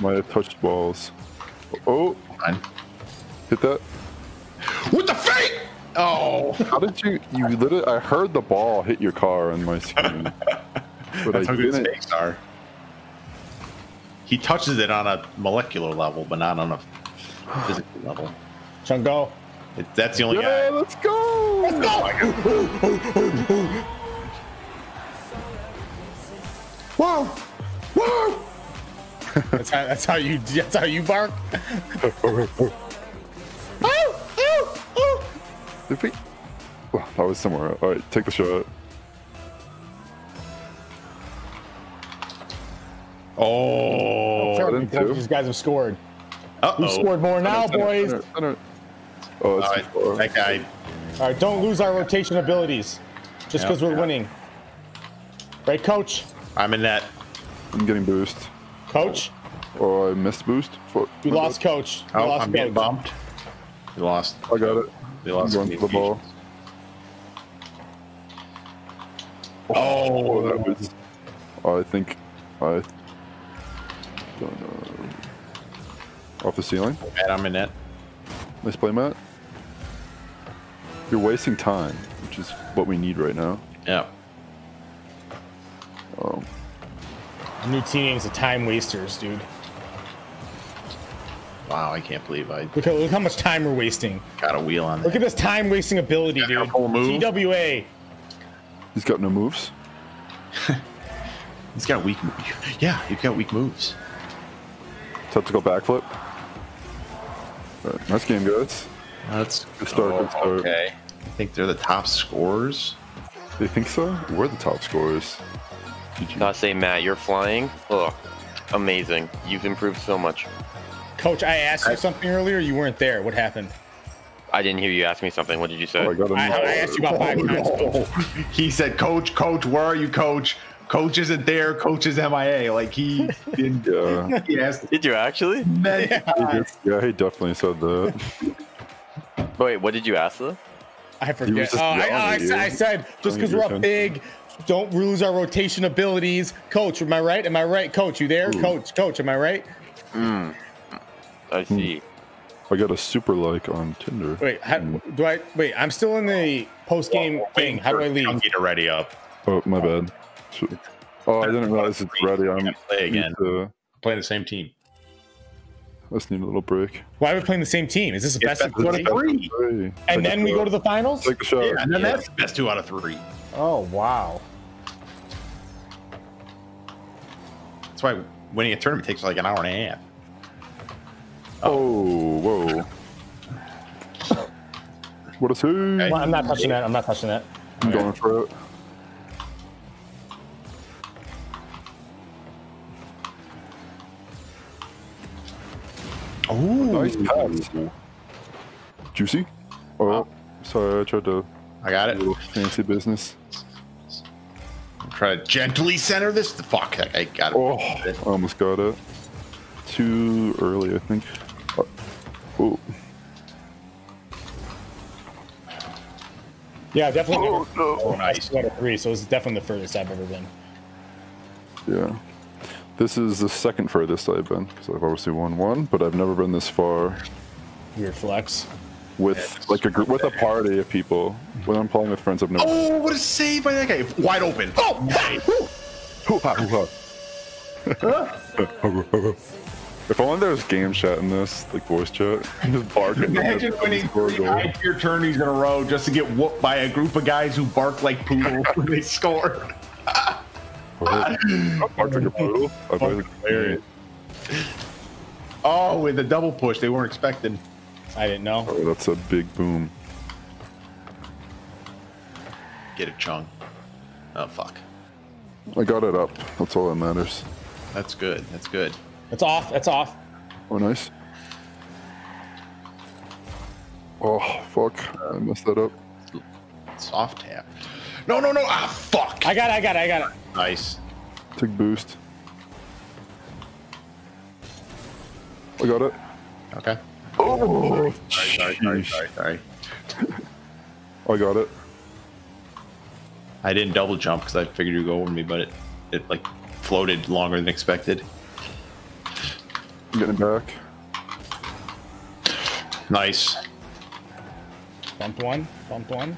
might have touched balls. Oh. Fine. Hit that. What the fake? Oh, how did you? You literally, I heard the ball hit your car on my screen. But that's I how good fakes are. He touches it on a molecular level, but not on a physical level. Chungo, it, that's the only yeah, guy. Let's go. Let's go. Whoa, whoa. That's how. That's how you. That's how you bark. If we, well, that was somewhere. All right, take the shot. Oh, these guys have scored. Uh oh, we've scored more now, center, boys. Center, center. Oh, that's all right, that guy. All right, don't lose our rotation abilities just because yeah, we're yeah. winning. Right, coach. I'm in that. I'm getting boost. Coach. Oh, I missed boost. Fuck. We lost, bad. coach. We oh, lost I'm coach. getting bumped. We lost. I got it. They lost the ball. Oh, oh, that was. I think I don't know. Off the ceiling. Matt, I'm in net. Nice play, Matt. You're wasting time, which is what we need right now. Yeah. Um. The new team names are Time Wasters, dude. Wow, I can't believe I... Look, look how much time we're wasting. Got a wheel on that. Look at this time-wasting ability, dude. T W A. He's got no moves. He's got weak moves. Yeah, he's got weak moves. Tactical backflip. Right, nice game, guys. That's good start, oh, good start. Okay. I think they're the top scorers. They think so? We're the top scorers. Not say, Matt, you're flying. Ugh, amazing. You've improved so much. Coach, I asked you I, something earlier. You weren't there. What happened? I didn't hear you ask me something. What did you say? Oh, I, I, I asked you about five oh, times. No. He said, Coach, Coach, where are you, Coach? Coach isn't there. Coach is M I A. Like, he didn't. Uh, he asked, did you actually? Yeah. yeah, he definitely said that. Wait, what did you ask, though? I forget. Oh, I, I, I, said, I said, just because we're up big, don't lose our rotation abilities. Coach, am I right? Am I right? Coach, you there? Ooh. Coach, Coach, am I right? Mm. I see. I got a super like on Tinder. Wait, how, do I? Wait, I'm still in the post game well, thing. How do I leave? Get already up. Oh, my bad. Oh, I didn't realize it's ready. I'm play again. To... Playing the same team. Let's need a little break. Why are we playing the same team? Is this the best, best two out of three? three? And then we go to the finals. Take the shot. Yeah, and then yeah. that's the best two out of three. Oh wow. That's why winning a tournament takes like an hour and a half. Oh, whoa. What a two. Well, I'm not touching that. I'm not touching that. I'm okay. going for it. Oh, nice pass. Juicy. Oh, wow. Sorry. I tried to. I got it. Fancy business. I'm trying to gently center this. Fuck. I got it. Oh, I almost got it. Too early, I think. Oh. Yeah, definitely. Oh, never, no. oh nice. Out of three, so it's definitely the furthest I've ever been. Yeah, this is the second furthest I've been because I've obviously won one, but I've never been this far. Weird flex. With yeah, like a group, with a party of people. When I'm playing with friends, I've never. Oh, been. What a save by that guy! Wide open. Oh, nice. If only there was game chat in this, like voice chat. I'm just barking. Imagine winning three high-tier tourneys in a row just to get whooped by a group of guys who bark like poodles when they score. I bark like a poodle. Oh, with a double push they weren't expecting. I didn't know. Oh, that's a big boom. Get it, Chung. Oh, fuck. I got it up. That's all that matters. That's good. That's good. It's off. It's off. Oh, nice. Oh, fuck. I messed that up. Soft tap. No, no, no. Ah, fuck. I got it. I got it. I got it. Nice. Took boost. I got it. Okay. Oh, sorry, sorry, sorry, sorry. I got it. I didn't double jump because I figured you'd go over me, but it, it like floated longer than expected. Getting back. Nice. Bumped one. Bumped one.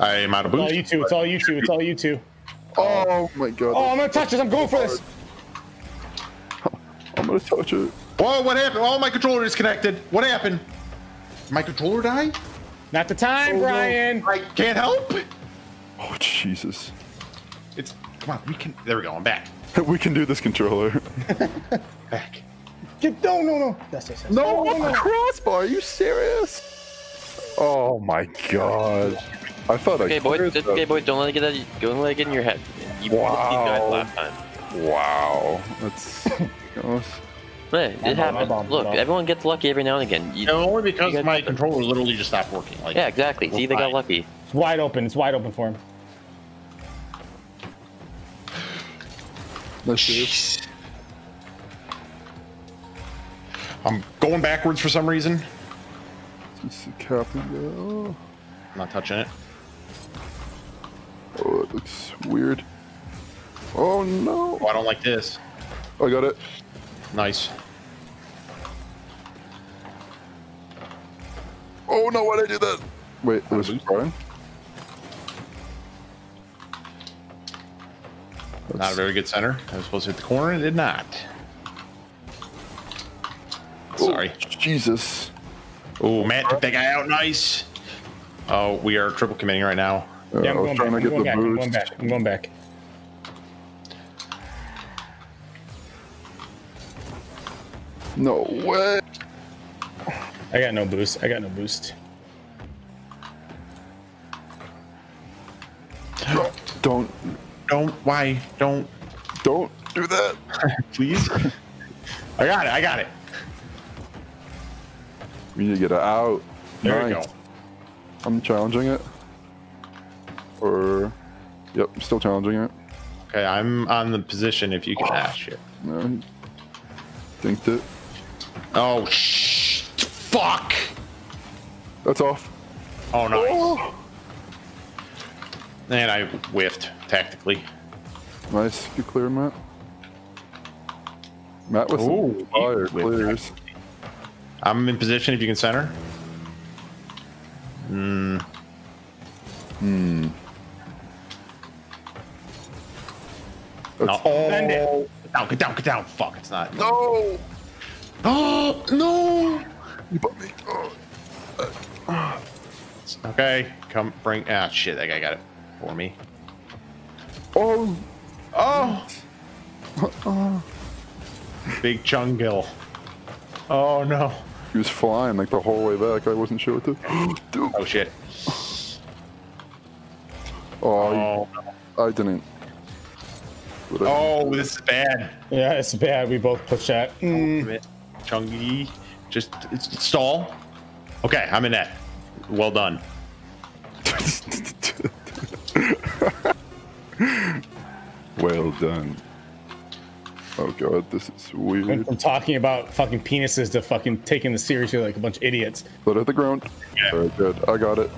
I am out of boost. It's all you two. It's all you two. It's all you two. Oh my god. Oh, I'm gonna touch this. I'm going for this. I'm gonna touch it. Whoa, what happened? Oh, my controller disconnected. What happened? Did my controller die? Not the time, oh, Brian. No. I can't help. Oh, Jesus. It's. Come on. We can. There we go. I'm back. We can do this, controller. Back. Get, no, no, no. That's, that's, that's, no, no, no. Crossbar. Are you serious? Oh my god. I thought okay, I boy, just, that. Okay, boy, don't let it get that. Don't let it get in your head. You wow. died last time. Wow. That's. Hey, it happens. Look, everyone gets lucky every now and again. You, no, only because my happen. controller literally just stopped working. Like, yeah, exactly. See, they got lucky. It's wide open. It's wide open for him. Let's see. I'm going backwards for some reason. I'm not touching it. Oh, it looks weird. Oh no! Oh, I don't like this. Oh, I got it. Nice. Oh no! Why did I do that? Wait, it was Brian? Not a very good center. I was supposed to hit the corner and did not. Sorry. Oh, Jesus. Oh, Matt took that guy out. Nice. Oh, we are triple committing right now. Uh, yeah, I'm going back. I'm going back. I'm going back. I'm going back. No way. I got no boost. I got no boost. Don't. Don't. Why? Don't. Don't do that. Please. I got it. I got it. We need to get it out. There nice. You go. I'm challenging it. Or, yep, I'm still challenging it. Okay, I'm on the position if you can ash it. No, dinked it. Oh, sh fuck! That's off. Oh, nice. Oh. And I whiffed, tactically. Nice, good clear, Matt. Matt with Ooh, some fire clears. That. I'm in position if you can center. Hmm. Hmm. No. Oh. Send it. Get down, get down, get down. Fuck, it's not. No. Oh, no. You butt me. Oh. Uh. Okay. Come bring. Ah, shit. That guy got it for me. Oh. Oh. Oh. Big Chungill. Oh, no. He was flying like the whole way back. I wasn't sure what to do. Oh shit! Oh, oh. I, I didn't. I oh, didn't. This is bad. Yeah, it's bad. We both pushed that. Mm. Chungi, just it's, it's stall. Okay, I'm in that. Well done. Well done. Oh god, this is weird. Went from talking about fucking penises to fucking taking this seriously like a bunch of idiots. Put it at the ground. Yeah. All right, good. I got it.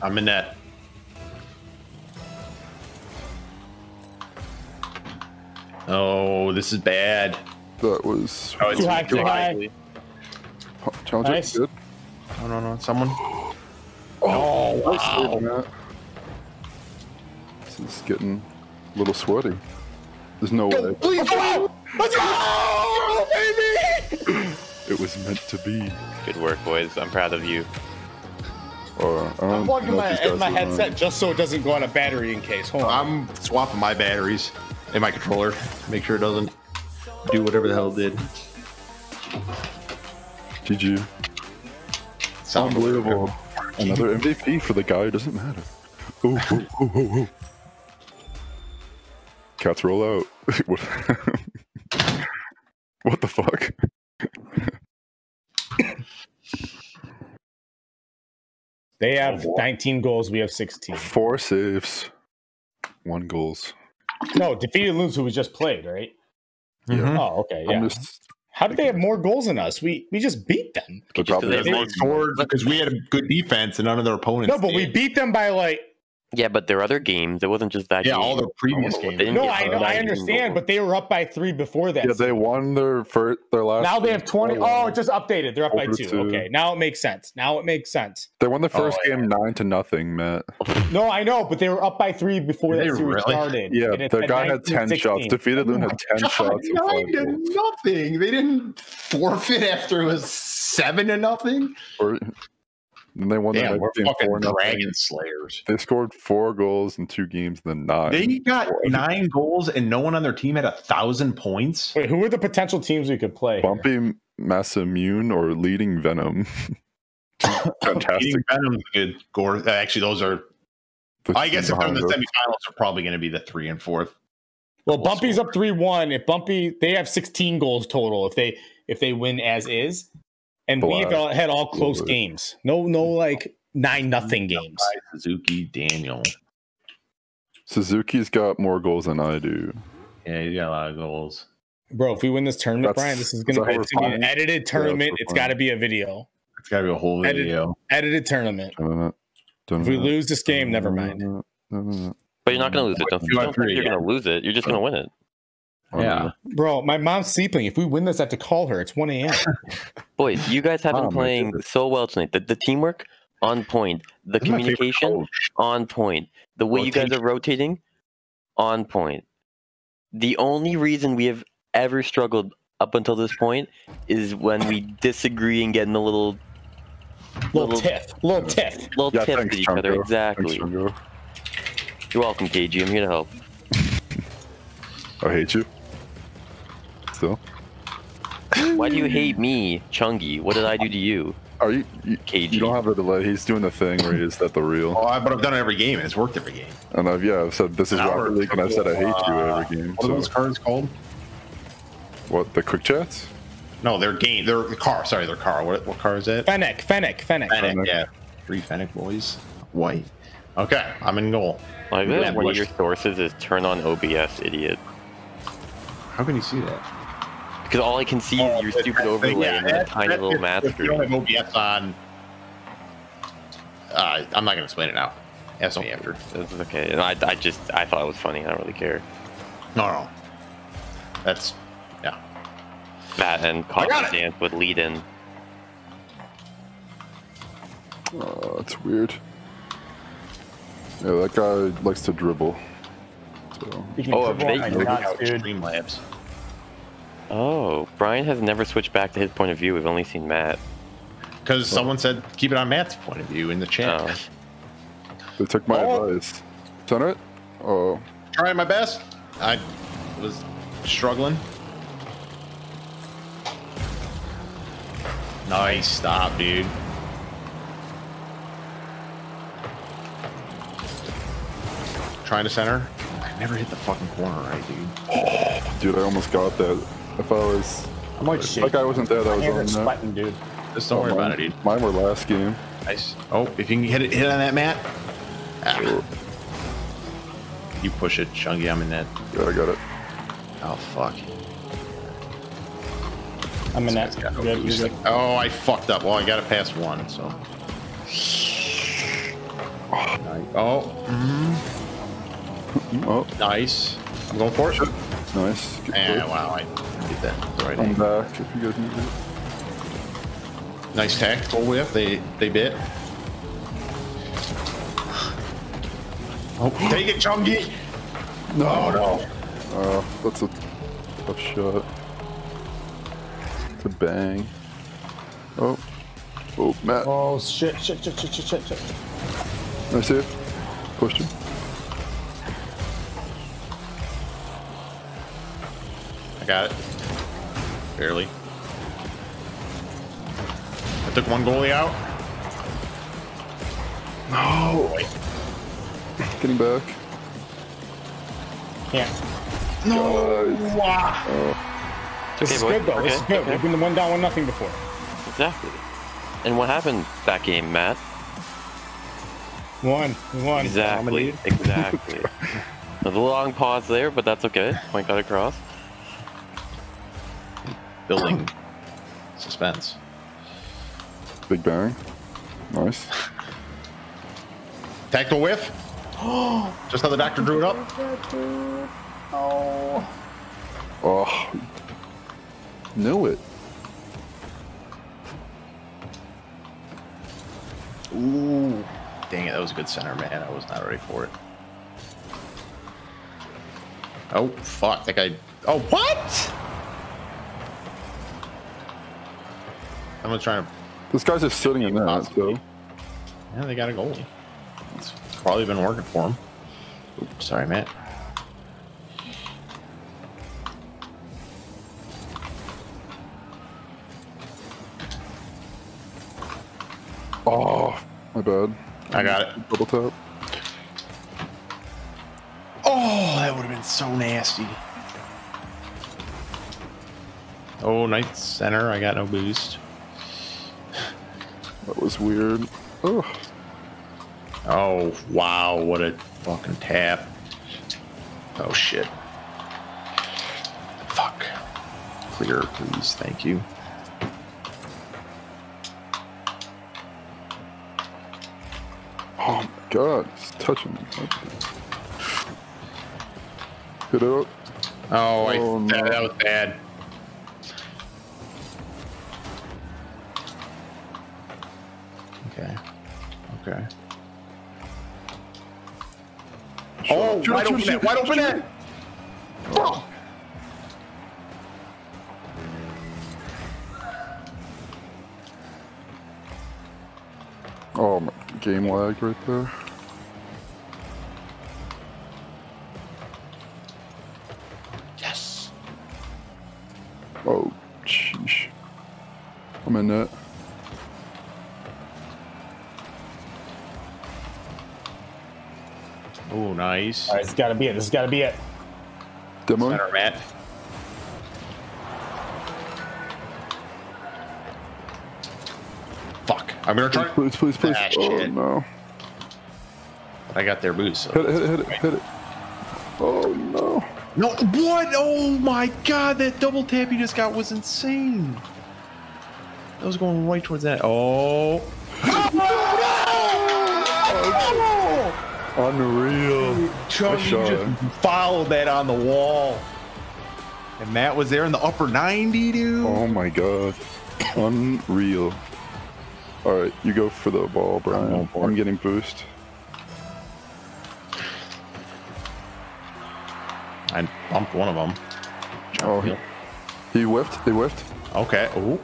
I'm in net. Oh, this is bad. That was. Oh, it's too high. Too high. Challenge nice. Good. Oh no no, someone. Oh, oh wow. This is getting a little sweaty. There's no go, way. Please, let's go! Let's go! Oh, baby! It was meant to be. Good work, boys. I'm proud of you. Uh, I'm plugging my, my headset on. Just so it doesn't go out of battery in case. Hold on. I'm swapping my batteries and my controller. Make sure it doesn't do whatever the hell it did. G G. Sound unbelievable. Another M V P for the guy who doesn't matter. Ooh, ooh, ooh, ooh, ooh. Cats roll out. What? What the fuck? They have nineteen goals. We have sixteen. Four saves. One goals. No, defeated Loons, who was just played, right? Mm-hmm. Oh, okay. Yeah. Just, How did they have more goals than us? We we just beat them. The problem they, they, they scored because we had a good defense and none of their opponents. No, but did. We beat them by like. Yeah, but their other games, it wasn't just that yeah, game. Yeah, all their previous games. No, I know, I understand, but they were up by three before that. Yeah, they won their first, their last. Now they have twenty. Oh, it just updated. They're up by two. two. Okay, now it makes sense. Now it makes sense. They won the first oh, game yeah. nine to nothing, Matt. No, I know, but they were up by three before that series really? started. Yeah, the guy had ten sixteen. Shots. Defeated them oh had ten God, shots. Nine to goals. Nothing. They didn't forfeit after it was seven to nothing. Or, and they won Damn, that we're game fucking four dragon slayers. They scored four goals in two games, then nine. They got four. nine goals, and no one on their team had a thousand points. Wait, who are the potential teams we could play? Bumpy Massimune or Leading Venom? Fantastic. Leading Venom's good. Gore. Actually, those are. The I guess if they're in the semifinals, they're probably going to be the three and fourth. Well, Bumpy's score. Up three one. If Bumpy, they have sixteen goals total. If they if they win as is. And Black. We had all close Black. Games. No, no, like nine nothing games. Suzuki Daniel. Suzuki's got more goals than I do. Yeah, he's got a lot of goals. Bro, if we win this tournament, that's, Brian, this is going to be an edited tournament. Yeah, it's got to be a video. It's got to be a whole video. Edited, edited tournament. Tournament. Tournament. If we lose this game, never mind. But you're not going to lose it. Don't, don't think you're going to lose it. You're just going to win it. Yeah, bro, my mom's sleeping. If we win this, I have to call her. It's one a m Boys, you guys have been oh, playing so well tonight. The, the teamwork, on point. The That's communication, on point. The way rotation. You guys are rotating, on point. The only reason we have ever struggled up until this point is when we disagree and get in a little... Little, little tiff. Little tiff. Little yeah, tiff with each other, bro. Exactly. Thanks, you're welcome, K G. I'm here to help. I hate you. Still. Why do you hate me, Chungi? What did I do to you? Are you, you K G? You don't have a delay. He's doing the thing where he's at the reel. Oh, I, but I've done it every game. It's worked every game. And I've yeah, I've said this is Rocket League, and I've said I hate uh, you every game. What so. Are those cards called? What, the quick chats? No, their game. Their car. Sorry, their car. What what car is it? Fennec. Fennec. Fennec. Fennec. Yeah. Three Fennec boys. White. Okay, I'm in goal. Well, I bet one of your sources is turn on O B S, idiot. How can you see that? Because all I can see oh, is your stupid that overlay thing, yeah, and that, that tiny that, little math screen. If you don't have O B S on, uh, I'm not gonna explain it now. Ask me after. This is okay. And I I just I thought it was funny. I don't really care. No, no. That's. That and Coffee Dance would lead in. Oh, that's weird. Yeah, that guy likes to dribble. So. Oh, Streamlabs. Oh, Brian has never switched back to his point of view. We've only seen Matt. Because well. someone said keep it on Matt's point of view in the chat. Oh. They took my oh. advice. Done it? Oh. Trying my best. I was struggling. Nice stop, dude. Trying to center. I never hit the fucking corner right, dude. Oh, dude, I almost got that. If I was... I'm like, shit. Like I wasn't there, that was on that. Dude. Just don't oh, worry mine, about it, dude. Mine were last game. Nice. Oh, if you can hit it, hit on that, Matt. Ah. Sure. You push it, Chungi. I'm in that. Yeah, I got it. Oh, fuck. I'm in that. Yep, oh, I fucked up. Well, I got to pass one, so. Oh. Mm-hmm. Oh. Nice. I'm going for it. Nice. Yeah, wow, I did that. Right I'm back if you guys need it. Nice tactical whiff. They, they bit. Oh, take it, Chungi. No, oh, no. Oh, uh, that's a tough shot. A bang. Oh. Oh, Matt. Oh, shit, shit, shit, shit, shit, shit, shit. Nice hit. Pushed him. I got it. Barely. I took one goalie out. No. Oh, getting back. Yeah. No. God. Wow. Oh. This okay, is boy. good though, okay. This is good. Okay. We've been the one down, one nothing before. Exactly. And what happened that game, Matt? One. One. Exactly. Exactly. There's a long pause there, but that's okay. Point got across. Building suspense. Big bearing. Nice. Tactical whiff. Just how the doctor drew it up. Oh. Oh. Knew it. Ooh. Dang it, that was a good center, man. I was not ready for it. Oh, fuck. That guy. Oh, what? I'm going to try and. This guy's just sitting in that, so. Yeah, they got a goalie. It's probably been working for him. Oops, sorry, Matt. Oh, my bad. I got it. Double tap. Oh, that would have been so nasty. Oh, nice center. I got no boost. That was weird. Oh, oh wow. What a fucking tap. Oh, shit. Fuck. Clear, please. Thank you. Oh my god, he's touching me. Hit it up. Oh, oh I, no. that, that was bad. Okay. Okay. Oh, shoot, wide, shoot, open shoot, wide open net! Wide open net! Oh. Oh, my game lag right there. Yes. Oh, sheesh. I'm in it. Oh, nice. All right, it's got to be it. This has got to be it. Demo. Center mat. Fuck. I'm going to try. Please, please, please. Ah, oh, shit. No. I got their boots. So hit it, hit it, hit it, hit it. Oh, no. No, what? Oh, my God. That double tap you just got was insane. That was going right towards that. Oh. Oh, no! Oh, no! Unreal. Chum, you just followed that on the wall. And Matt was there in the upper ninety, dude. Oh, my God. Unreal. All right, you go for the ball, Brian. I'm, I'm getting boost. I bumped one of them. Oh, he, he whiffed. He whiffed. Okay. Oh.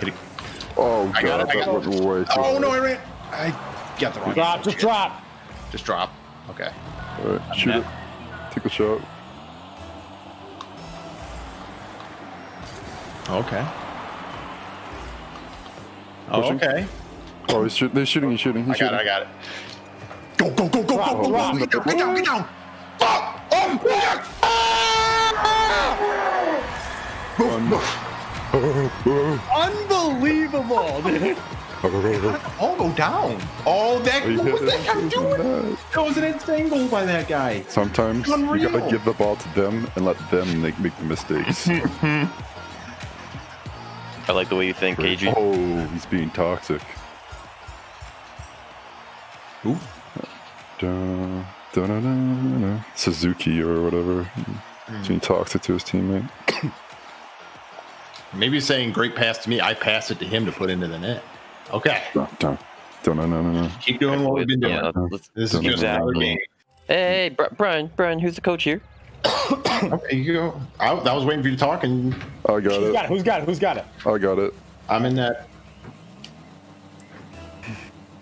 Hit it. Oh, God. I got it, I got that it. Way too oh, hard. No, I ran. I... Got the wrong drop, just drop. Just drop. Okay. All right, shoot it. Take a shot. Okay. Oh, okay. Oh, he's shoot, they're shooting, he's shooting, he's shooting. I got it, I got it. Go, go, go, go, go, go, go. Get down, get down, get down. Fuck! Oh! Unbelievable, dude. Oh, go down. Oh, that, what was that guy doing? That was an insane goal by that guy. Sometimes Unreal. You gotta give the ball to them and let them make, make the mistakes. I like the way you think, K G. Oh, he's being toxic. Ooh. Da, da, da, da, da. Suzuki or whatever. He's being toxic to his teammate. Maybe he's saying great pass to me. I pass it to him to put into the net. Okay. Don't, don't, don't, no, no, no. Keep doing what we've been doing. Yeah, let's, this don't, is just another game. Hey, hey, Brian, Brian, who's the coach here? Okay, you go. I, I was waiting for you to talk, and I got who's it. Got it. Who's got it? Who's got it? I got it. I'm in that.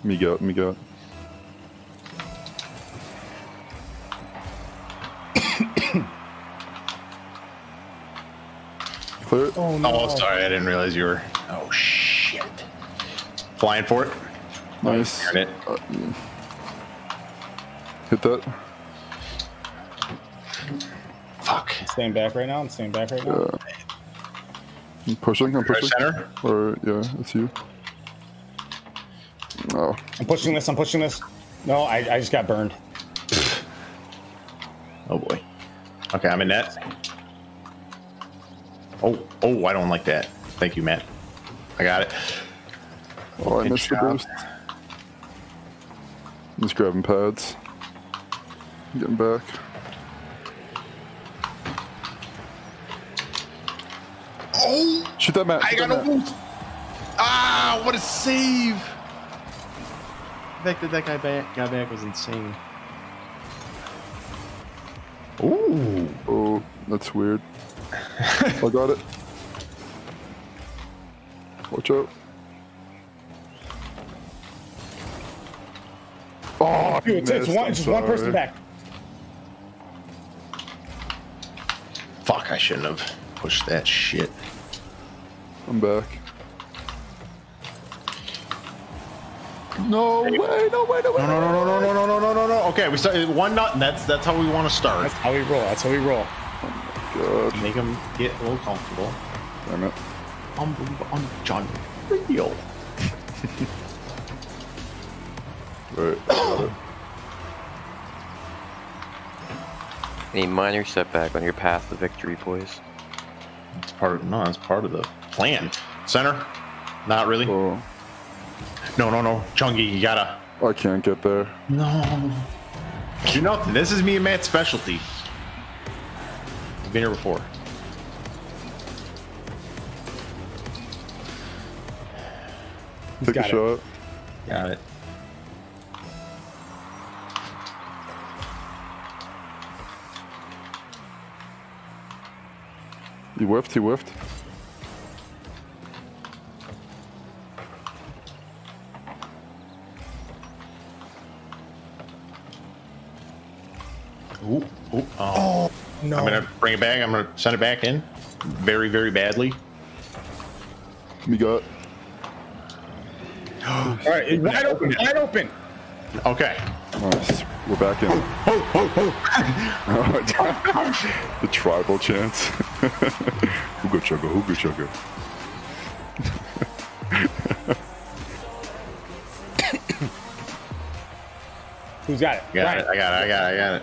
Me go, me go. Clear it. Oh, no. Oh, sorry, I didn't realize you were. Oh shit. Flying for it. Nice. It. Uh, hit that. Fuck. I'm staying back right now. I'm staying back right yeah. now. I'm pushing. I'm pushing. Center? Or, yeah, it's you. Oh. I'm pushing this. I'm pushing this. No, I, I just got burned. Oh, boy. Okay, I'm in net. Oh, oh, I don't like that. Thank you, Matt. I got it. Oh, I missed the boost. I'm just grabbing pads. I'm getting back. Oh! Shoot that, Matt. I got no boost. Ah, what a save. The fact that that guy back, guy back was insane. Ooh. Oh, that's weird. I got it. Watch out. Oh, dude, it's, it's one, just one person back. Fuck, I shouldn't have pushed that shit. I'm back. No way, no way, no way. No, no, no, no, no, no, no, no, no, no. Okay, we start one nut, and that's, that's how we want to start. That's how we roll. That's how we roll. Oh, God. Make him get a little comfortable. Damn it. Unbelievable. I'm John. Real. Right. Any minor setback on your path to victory, boys? It's part of no, it's part of the plan. Center? Not really. Oh. No, no, no, Chungi, you gotta. I can't get there. No. You know, this is me and Matt's specialty. I've been here before. Take got a it. Shot. Got it. He whiffed, he whiffed. Ooh, ooh, oh. Oh, no. I'm gonna bring it back. I'm gonna send it back in very, very badly. We got. All right, it's wide open, wide open. Okay. Nice. We're back in. Oh, oh, oh. The tribal chants. Hooga chugga, hooga chugga. Who's got it? Got Ryan. It. I got it. I got it. I got it.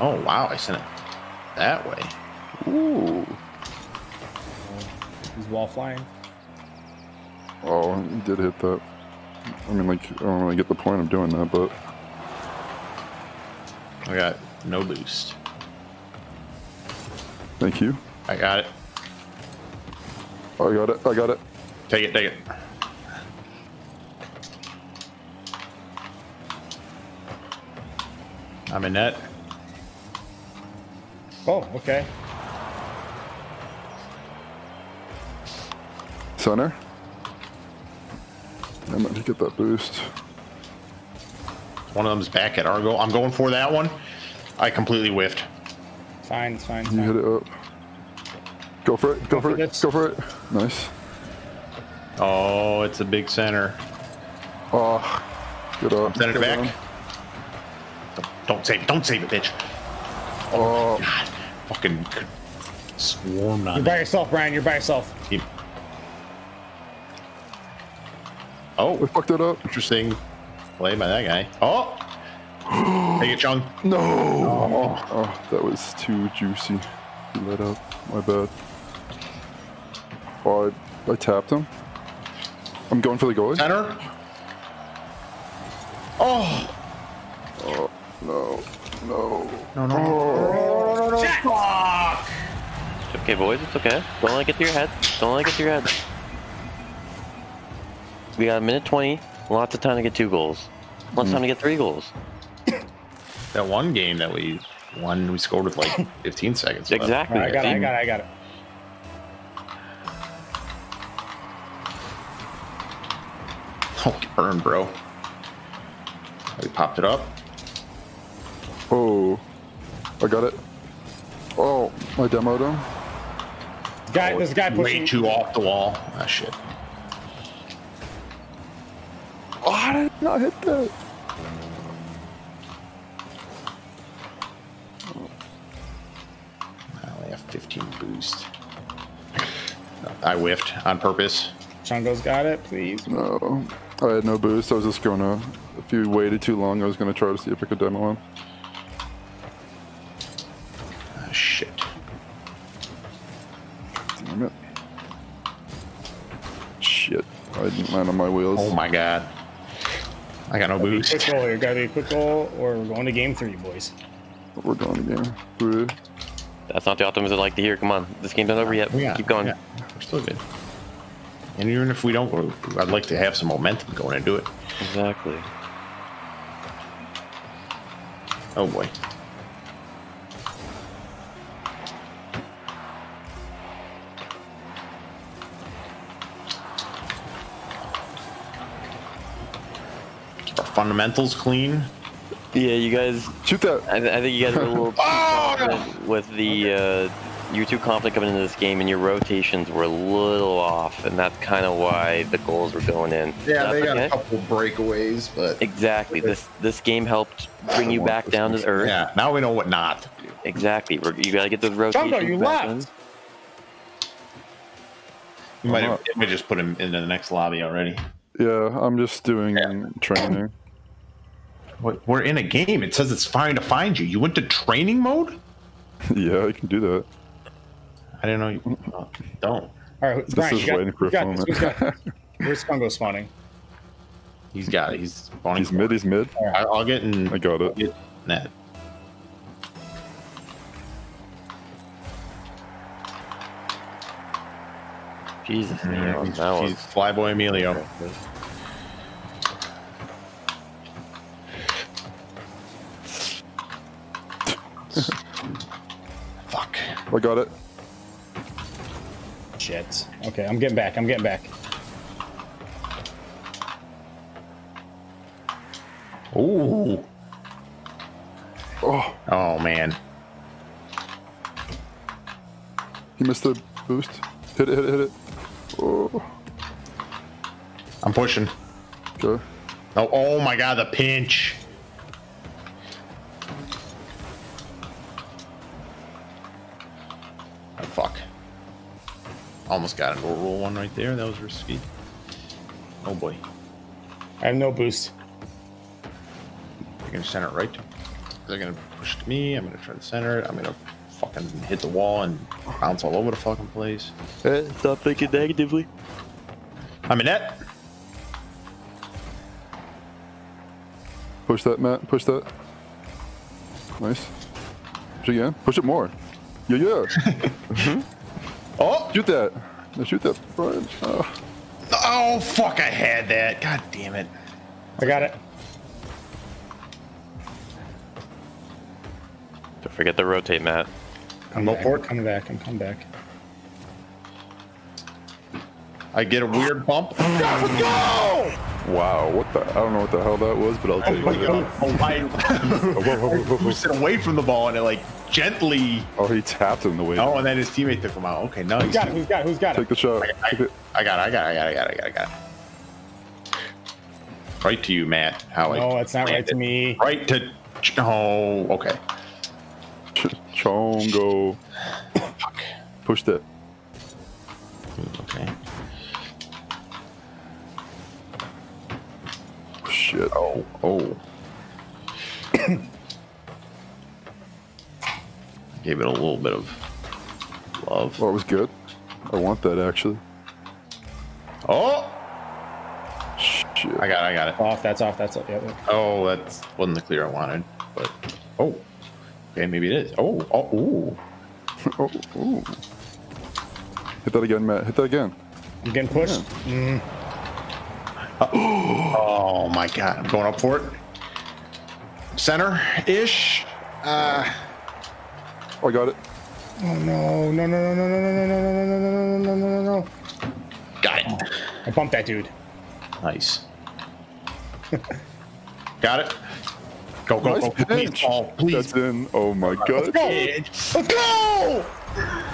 Oh, wow. I sent it that way. Ooh. He's wall flying. Oh, he did hit that. I mean, like, I don't really get the point of doing that, but. I got no boost. Thank you. I got it. I got it. I got it. Take it. Take it. I'm in net. Oh, okay. Center. I might get that boost. One of them's back at our goal. I'm going for that one. I completely whiffed. Fine, it's fine. You fine. Hit it up. Go for it. Go for it. That's... Go for it. Nice. Oh, it's a big center. Oh, good up. Send it back. Don't, don't save it. Don't save it, bitch. Oh, oh. God. Fucking swarm on. You're by yourself, Brian. You're by yourself. Keep... Oh, we fucked it up. Interesting play by that guy. Oh, take it, John. No. Oh. Oh, that was too juicy. He let up. My bad. Oh, I, I tapped him. I'm going for the goalie. Center. Oh. Oh, no. No. No, no, no. Oh. No, no, no, no. Fuck. It's okay, boys. It's okay. Don't let it get to your head. Don't let it get to your head. We got a minute twenty, lots of time to get two goals. Lots of mm. time to get three goals. That one game that we won, we scored with like fifteen seconds. Exactly. Right, I got it, I got it, I got it. Oh, burn, bro. We popped it up. Oh, I got it. Oh, my demoed him. Guy, oh, this guy pushed way too off the wall. Ah, shit. Oh, I did not hit that. I only have fifteen boost. I whiffed on purpose. Chongo's got it, please. No, I had no boost. I was just going to, if you waited too long, I was going to try to see if I could demo him. Oh, shit. Damn it. Shit. I didn't land on my wheels. Oh, my God. I got no boost. Quick goal. You're gotta be a quick goal, or we're going to game three, boys. We're going to game three. That's not the optimism I like to hear. Come on, this game's not over yet. Yeah, keep going. Yeah. We're still good. And even if we don't go, I'd like to have some momentum going into it. Exactly. Oh boy. Fundamentals clean. Yeah, you guys. Shoot that. I, th I think you guys are a little too oh, confident no. with the. Okay. Uh, you were too confident coming into this game, and your rotations were a little off, and that's kind of why the goals were going in. Yeah, they got okay. a couple breakaways, but exactly. This this game helped bring you back down to earth. Yeah. Now we know what not to do. Exactly. We're, you gotta get those rotations. Chongo, you back left. You might have, we just put him into the next lobby already. Yeah, I'm just doing yeah. training. We're in a game. It says it's fine to find you. You went to training mode? Yeah, I can do that. I didn't know you uh, don't. All right, Brian, this is waiting for a moment. Where's Chongo spawning? He's got it. He's spawning. He's mid. He's mid. Right, I'll get in. I got it. Get net. Jesus, mm -hmm. Neo, that was Flyboy Emilio. Fuck. I got it. Shit. Okay, I'm getting back. I'm getting back. Ooh. Oh. Oh, man. He missed the boost. Hit it, hit it, hit it. Oh. I'm pushing. Okay. Oh, oh my God, the pinch. Oh, fuck. Almost got an overroll one right there. That was risky. Oh, boy. I have no boost. Gonna center it right. They're gonna push to me. I'm gonna try to center it. I'm gonna fucking hit the wall and bounce all over the fucking place. Hey, stop thinking negatively. I'm in net. Push that, Matt. Push that. Nice. Push it again. Push it more. Yeah, yeah. mm-hmm. Oh, shoot that. No, shoot that. Oh. Oh, fuck! I had that. God damn it. I got it. Forget the rotate, Matt. Come back. Port. Come back. I'm coming back. I get a weird bump. Go! Wow, what the? I don't know what the hell that was, but I'll tell you. Oh my! Boosted away from the ball and it like gently. Oh, he tapped him the way. Oh, and then his teammate took him out. Okay, nice. Who's got it? Who's got it? Who's got it? Take the shot. I got it. I got it. I got it. I got it. I got it. Right to you, Matt. How? Oh, it's not right to me. Right to. Oh, okay. Chongo. Fuck. Push that. Okay. Shit. Oh. Oh. Gave it a little bit of love. Oh, it was good. I want that actually. Oh. Shit. I got. I got it. Off. That's off. That's off. Yeah, yeah. Oh, that wasn't the clear I wanted. But oh. Okay, maybe it is. Oh, oh, ooh. oh, ooh. Hit that again, Matt. Hit that again. You getting pushed? Mm. Uh, oh, my God. I'm going up for it. Center-ish. Uh, oh, I got it. Oh, no. No, no, no, no, no, no, no, no, no, no, no, no, no, no. Got it. Oh, I bumped that dude. Nice. Got it. Go, go, nice go, please. Oh, please. That's in. Oh, my God. Let's go. Let's go.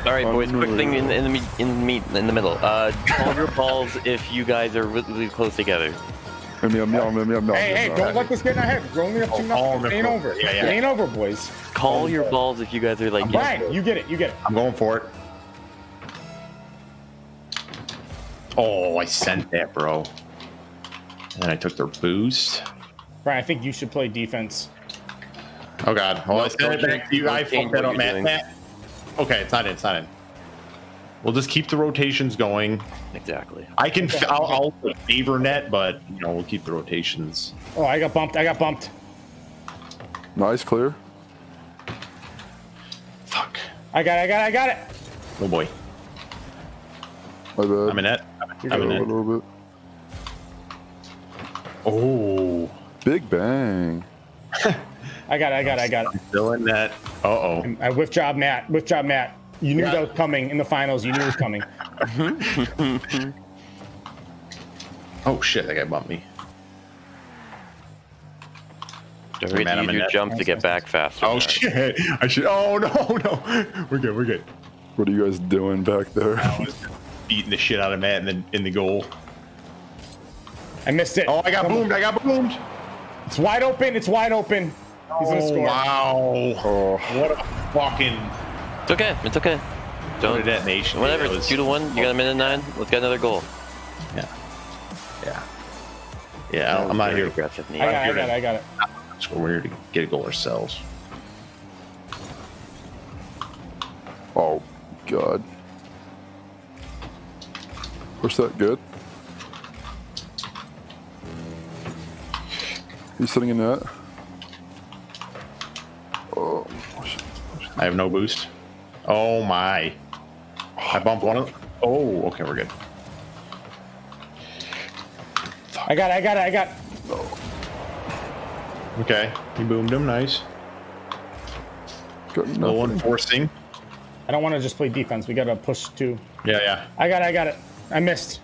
All right, boys, quick thing in, in, the, in, the, in the middle. Uh, call your balls if you guys are really close together. Hey, hey, don't let this get in our head. We're only up two nothing. It ain't over. Yeah, yeah. It ain't over, boys. Call your balls if you guys are like... All right, you get it, you get it. I'm going for it. Oh, I sent that, bro. And I took their boost. Brian, I think you should play defense. Oh, God. Well, no, I send it back to you. I fucked that up, man. Matt. Okay, it's not in. It's not in. We'll just keep the rotations going. Exactly. I can okay. I'll, I'll favor net, but, you know, we'll keep the rotations. Oh, I got bumped. I got bumped. Nice, clear. Fuck. I got it. I got it. I got it. Oh, boy. My bad. I'm in net. I'm, I'm in net. A little bit. Oh. Big bang. I got it, I got it, I got it. I'm still in that. Uh-oh. I whiff job, Matt. Whiff job, Matt. You knew yeah. that was coming in the finals. You knew it was coming. Oh, shit. That guy bumped me. Don't forget to use your jump to get back faster. Oh, shit. I should. Oh, no, no. We're good, we're good. What are you guys doing back there? I was beating the shit out of Matt in the, in the goal. I missed it. Oh, I got Come boomed. On. I got boomed. It's wide open. It's wide open. He's gonna score. Oh, wow. Oh. What a fucking. It's okay. It's okay. Don't detonation. Whatever. It's two to one. You got a minute nine. Let's get another goal. Yeah. Yeah. Yeah. I'm not here to grab it. I got it. I got it. So we're here to get a goal ourselves. Oh, God. Where's that good? He's sitting in that. Oh, I have no boost. Oh my! I bumped one of them. Oh, okay, we're good. Fuck. I got it, I got it, I got it. Oh. Okay, you boomed him, nice. No one forcing. I don't want to just play defense. We got to push too. Yeah, yeah. I got it, I got it. I missed.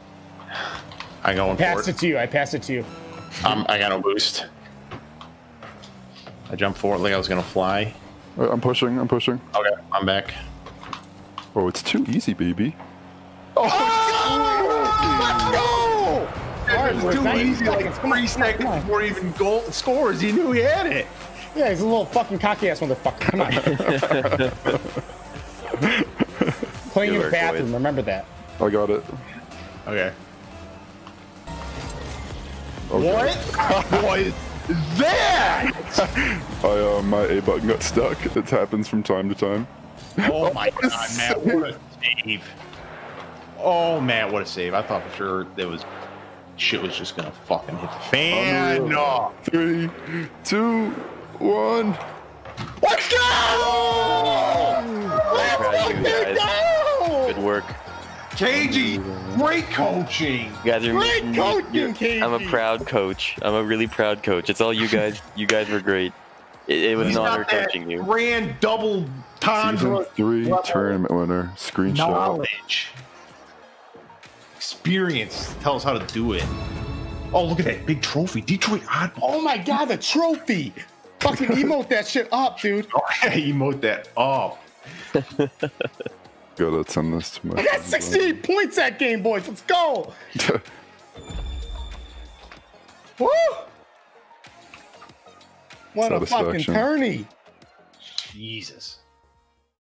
I got one. Passed it to you. I passed it to you. Um, I got no boost. I jumped forward like I was gonna fly. I'm pushing. I'm pushing. Okay, I'm back. Oh, it's too easy, baby. Oh, oh let's go! It's too easy. Like three seconds before even goal scores, he knew he had it. Yeah, he's a little fucking cocky ass motherfucker. Come on. Playing in the bathroom. Remember that. I got it. Okay. Okay. What? What is that? I, uh, my A button got stuck. It happens from time to time. Oh my god, Matt, what a save. Oh, Matt, what a save. I thought for sure there was shit was just gonna fucking hit the fan. Unreal. No. Three, two, one. Let's go! Oh, let's fucking go! Good work. K G, great coaching. You guys are great meeting, coaching, K G. I'm a proud coach. I'm a really proud coach. It's all you guys. You guys were great. It, it was He's an honor coaching you. Grand double Tundra. Season three tournament winner. Screenshot. Knowledge. Experience. Tell us how to do it. Oh, look at that big trophy. Detroit Oddballs. Oh my god, the trophy. Fucking emote that shit up, dude. Oh, yeah, emote that up. Good, let's send this to my I got sixty-eight though. Points that game, boys. Let's go. Woo! What a fucking tourney. Jesus.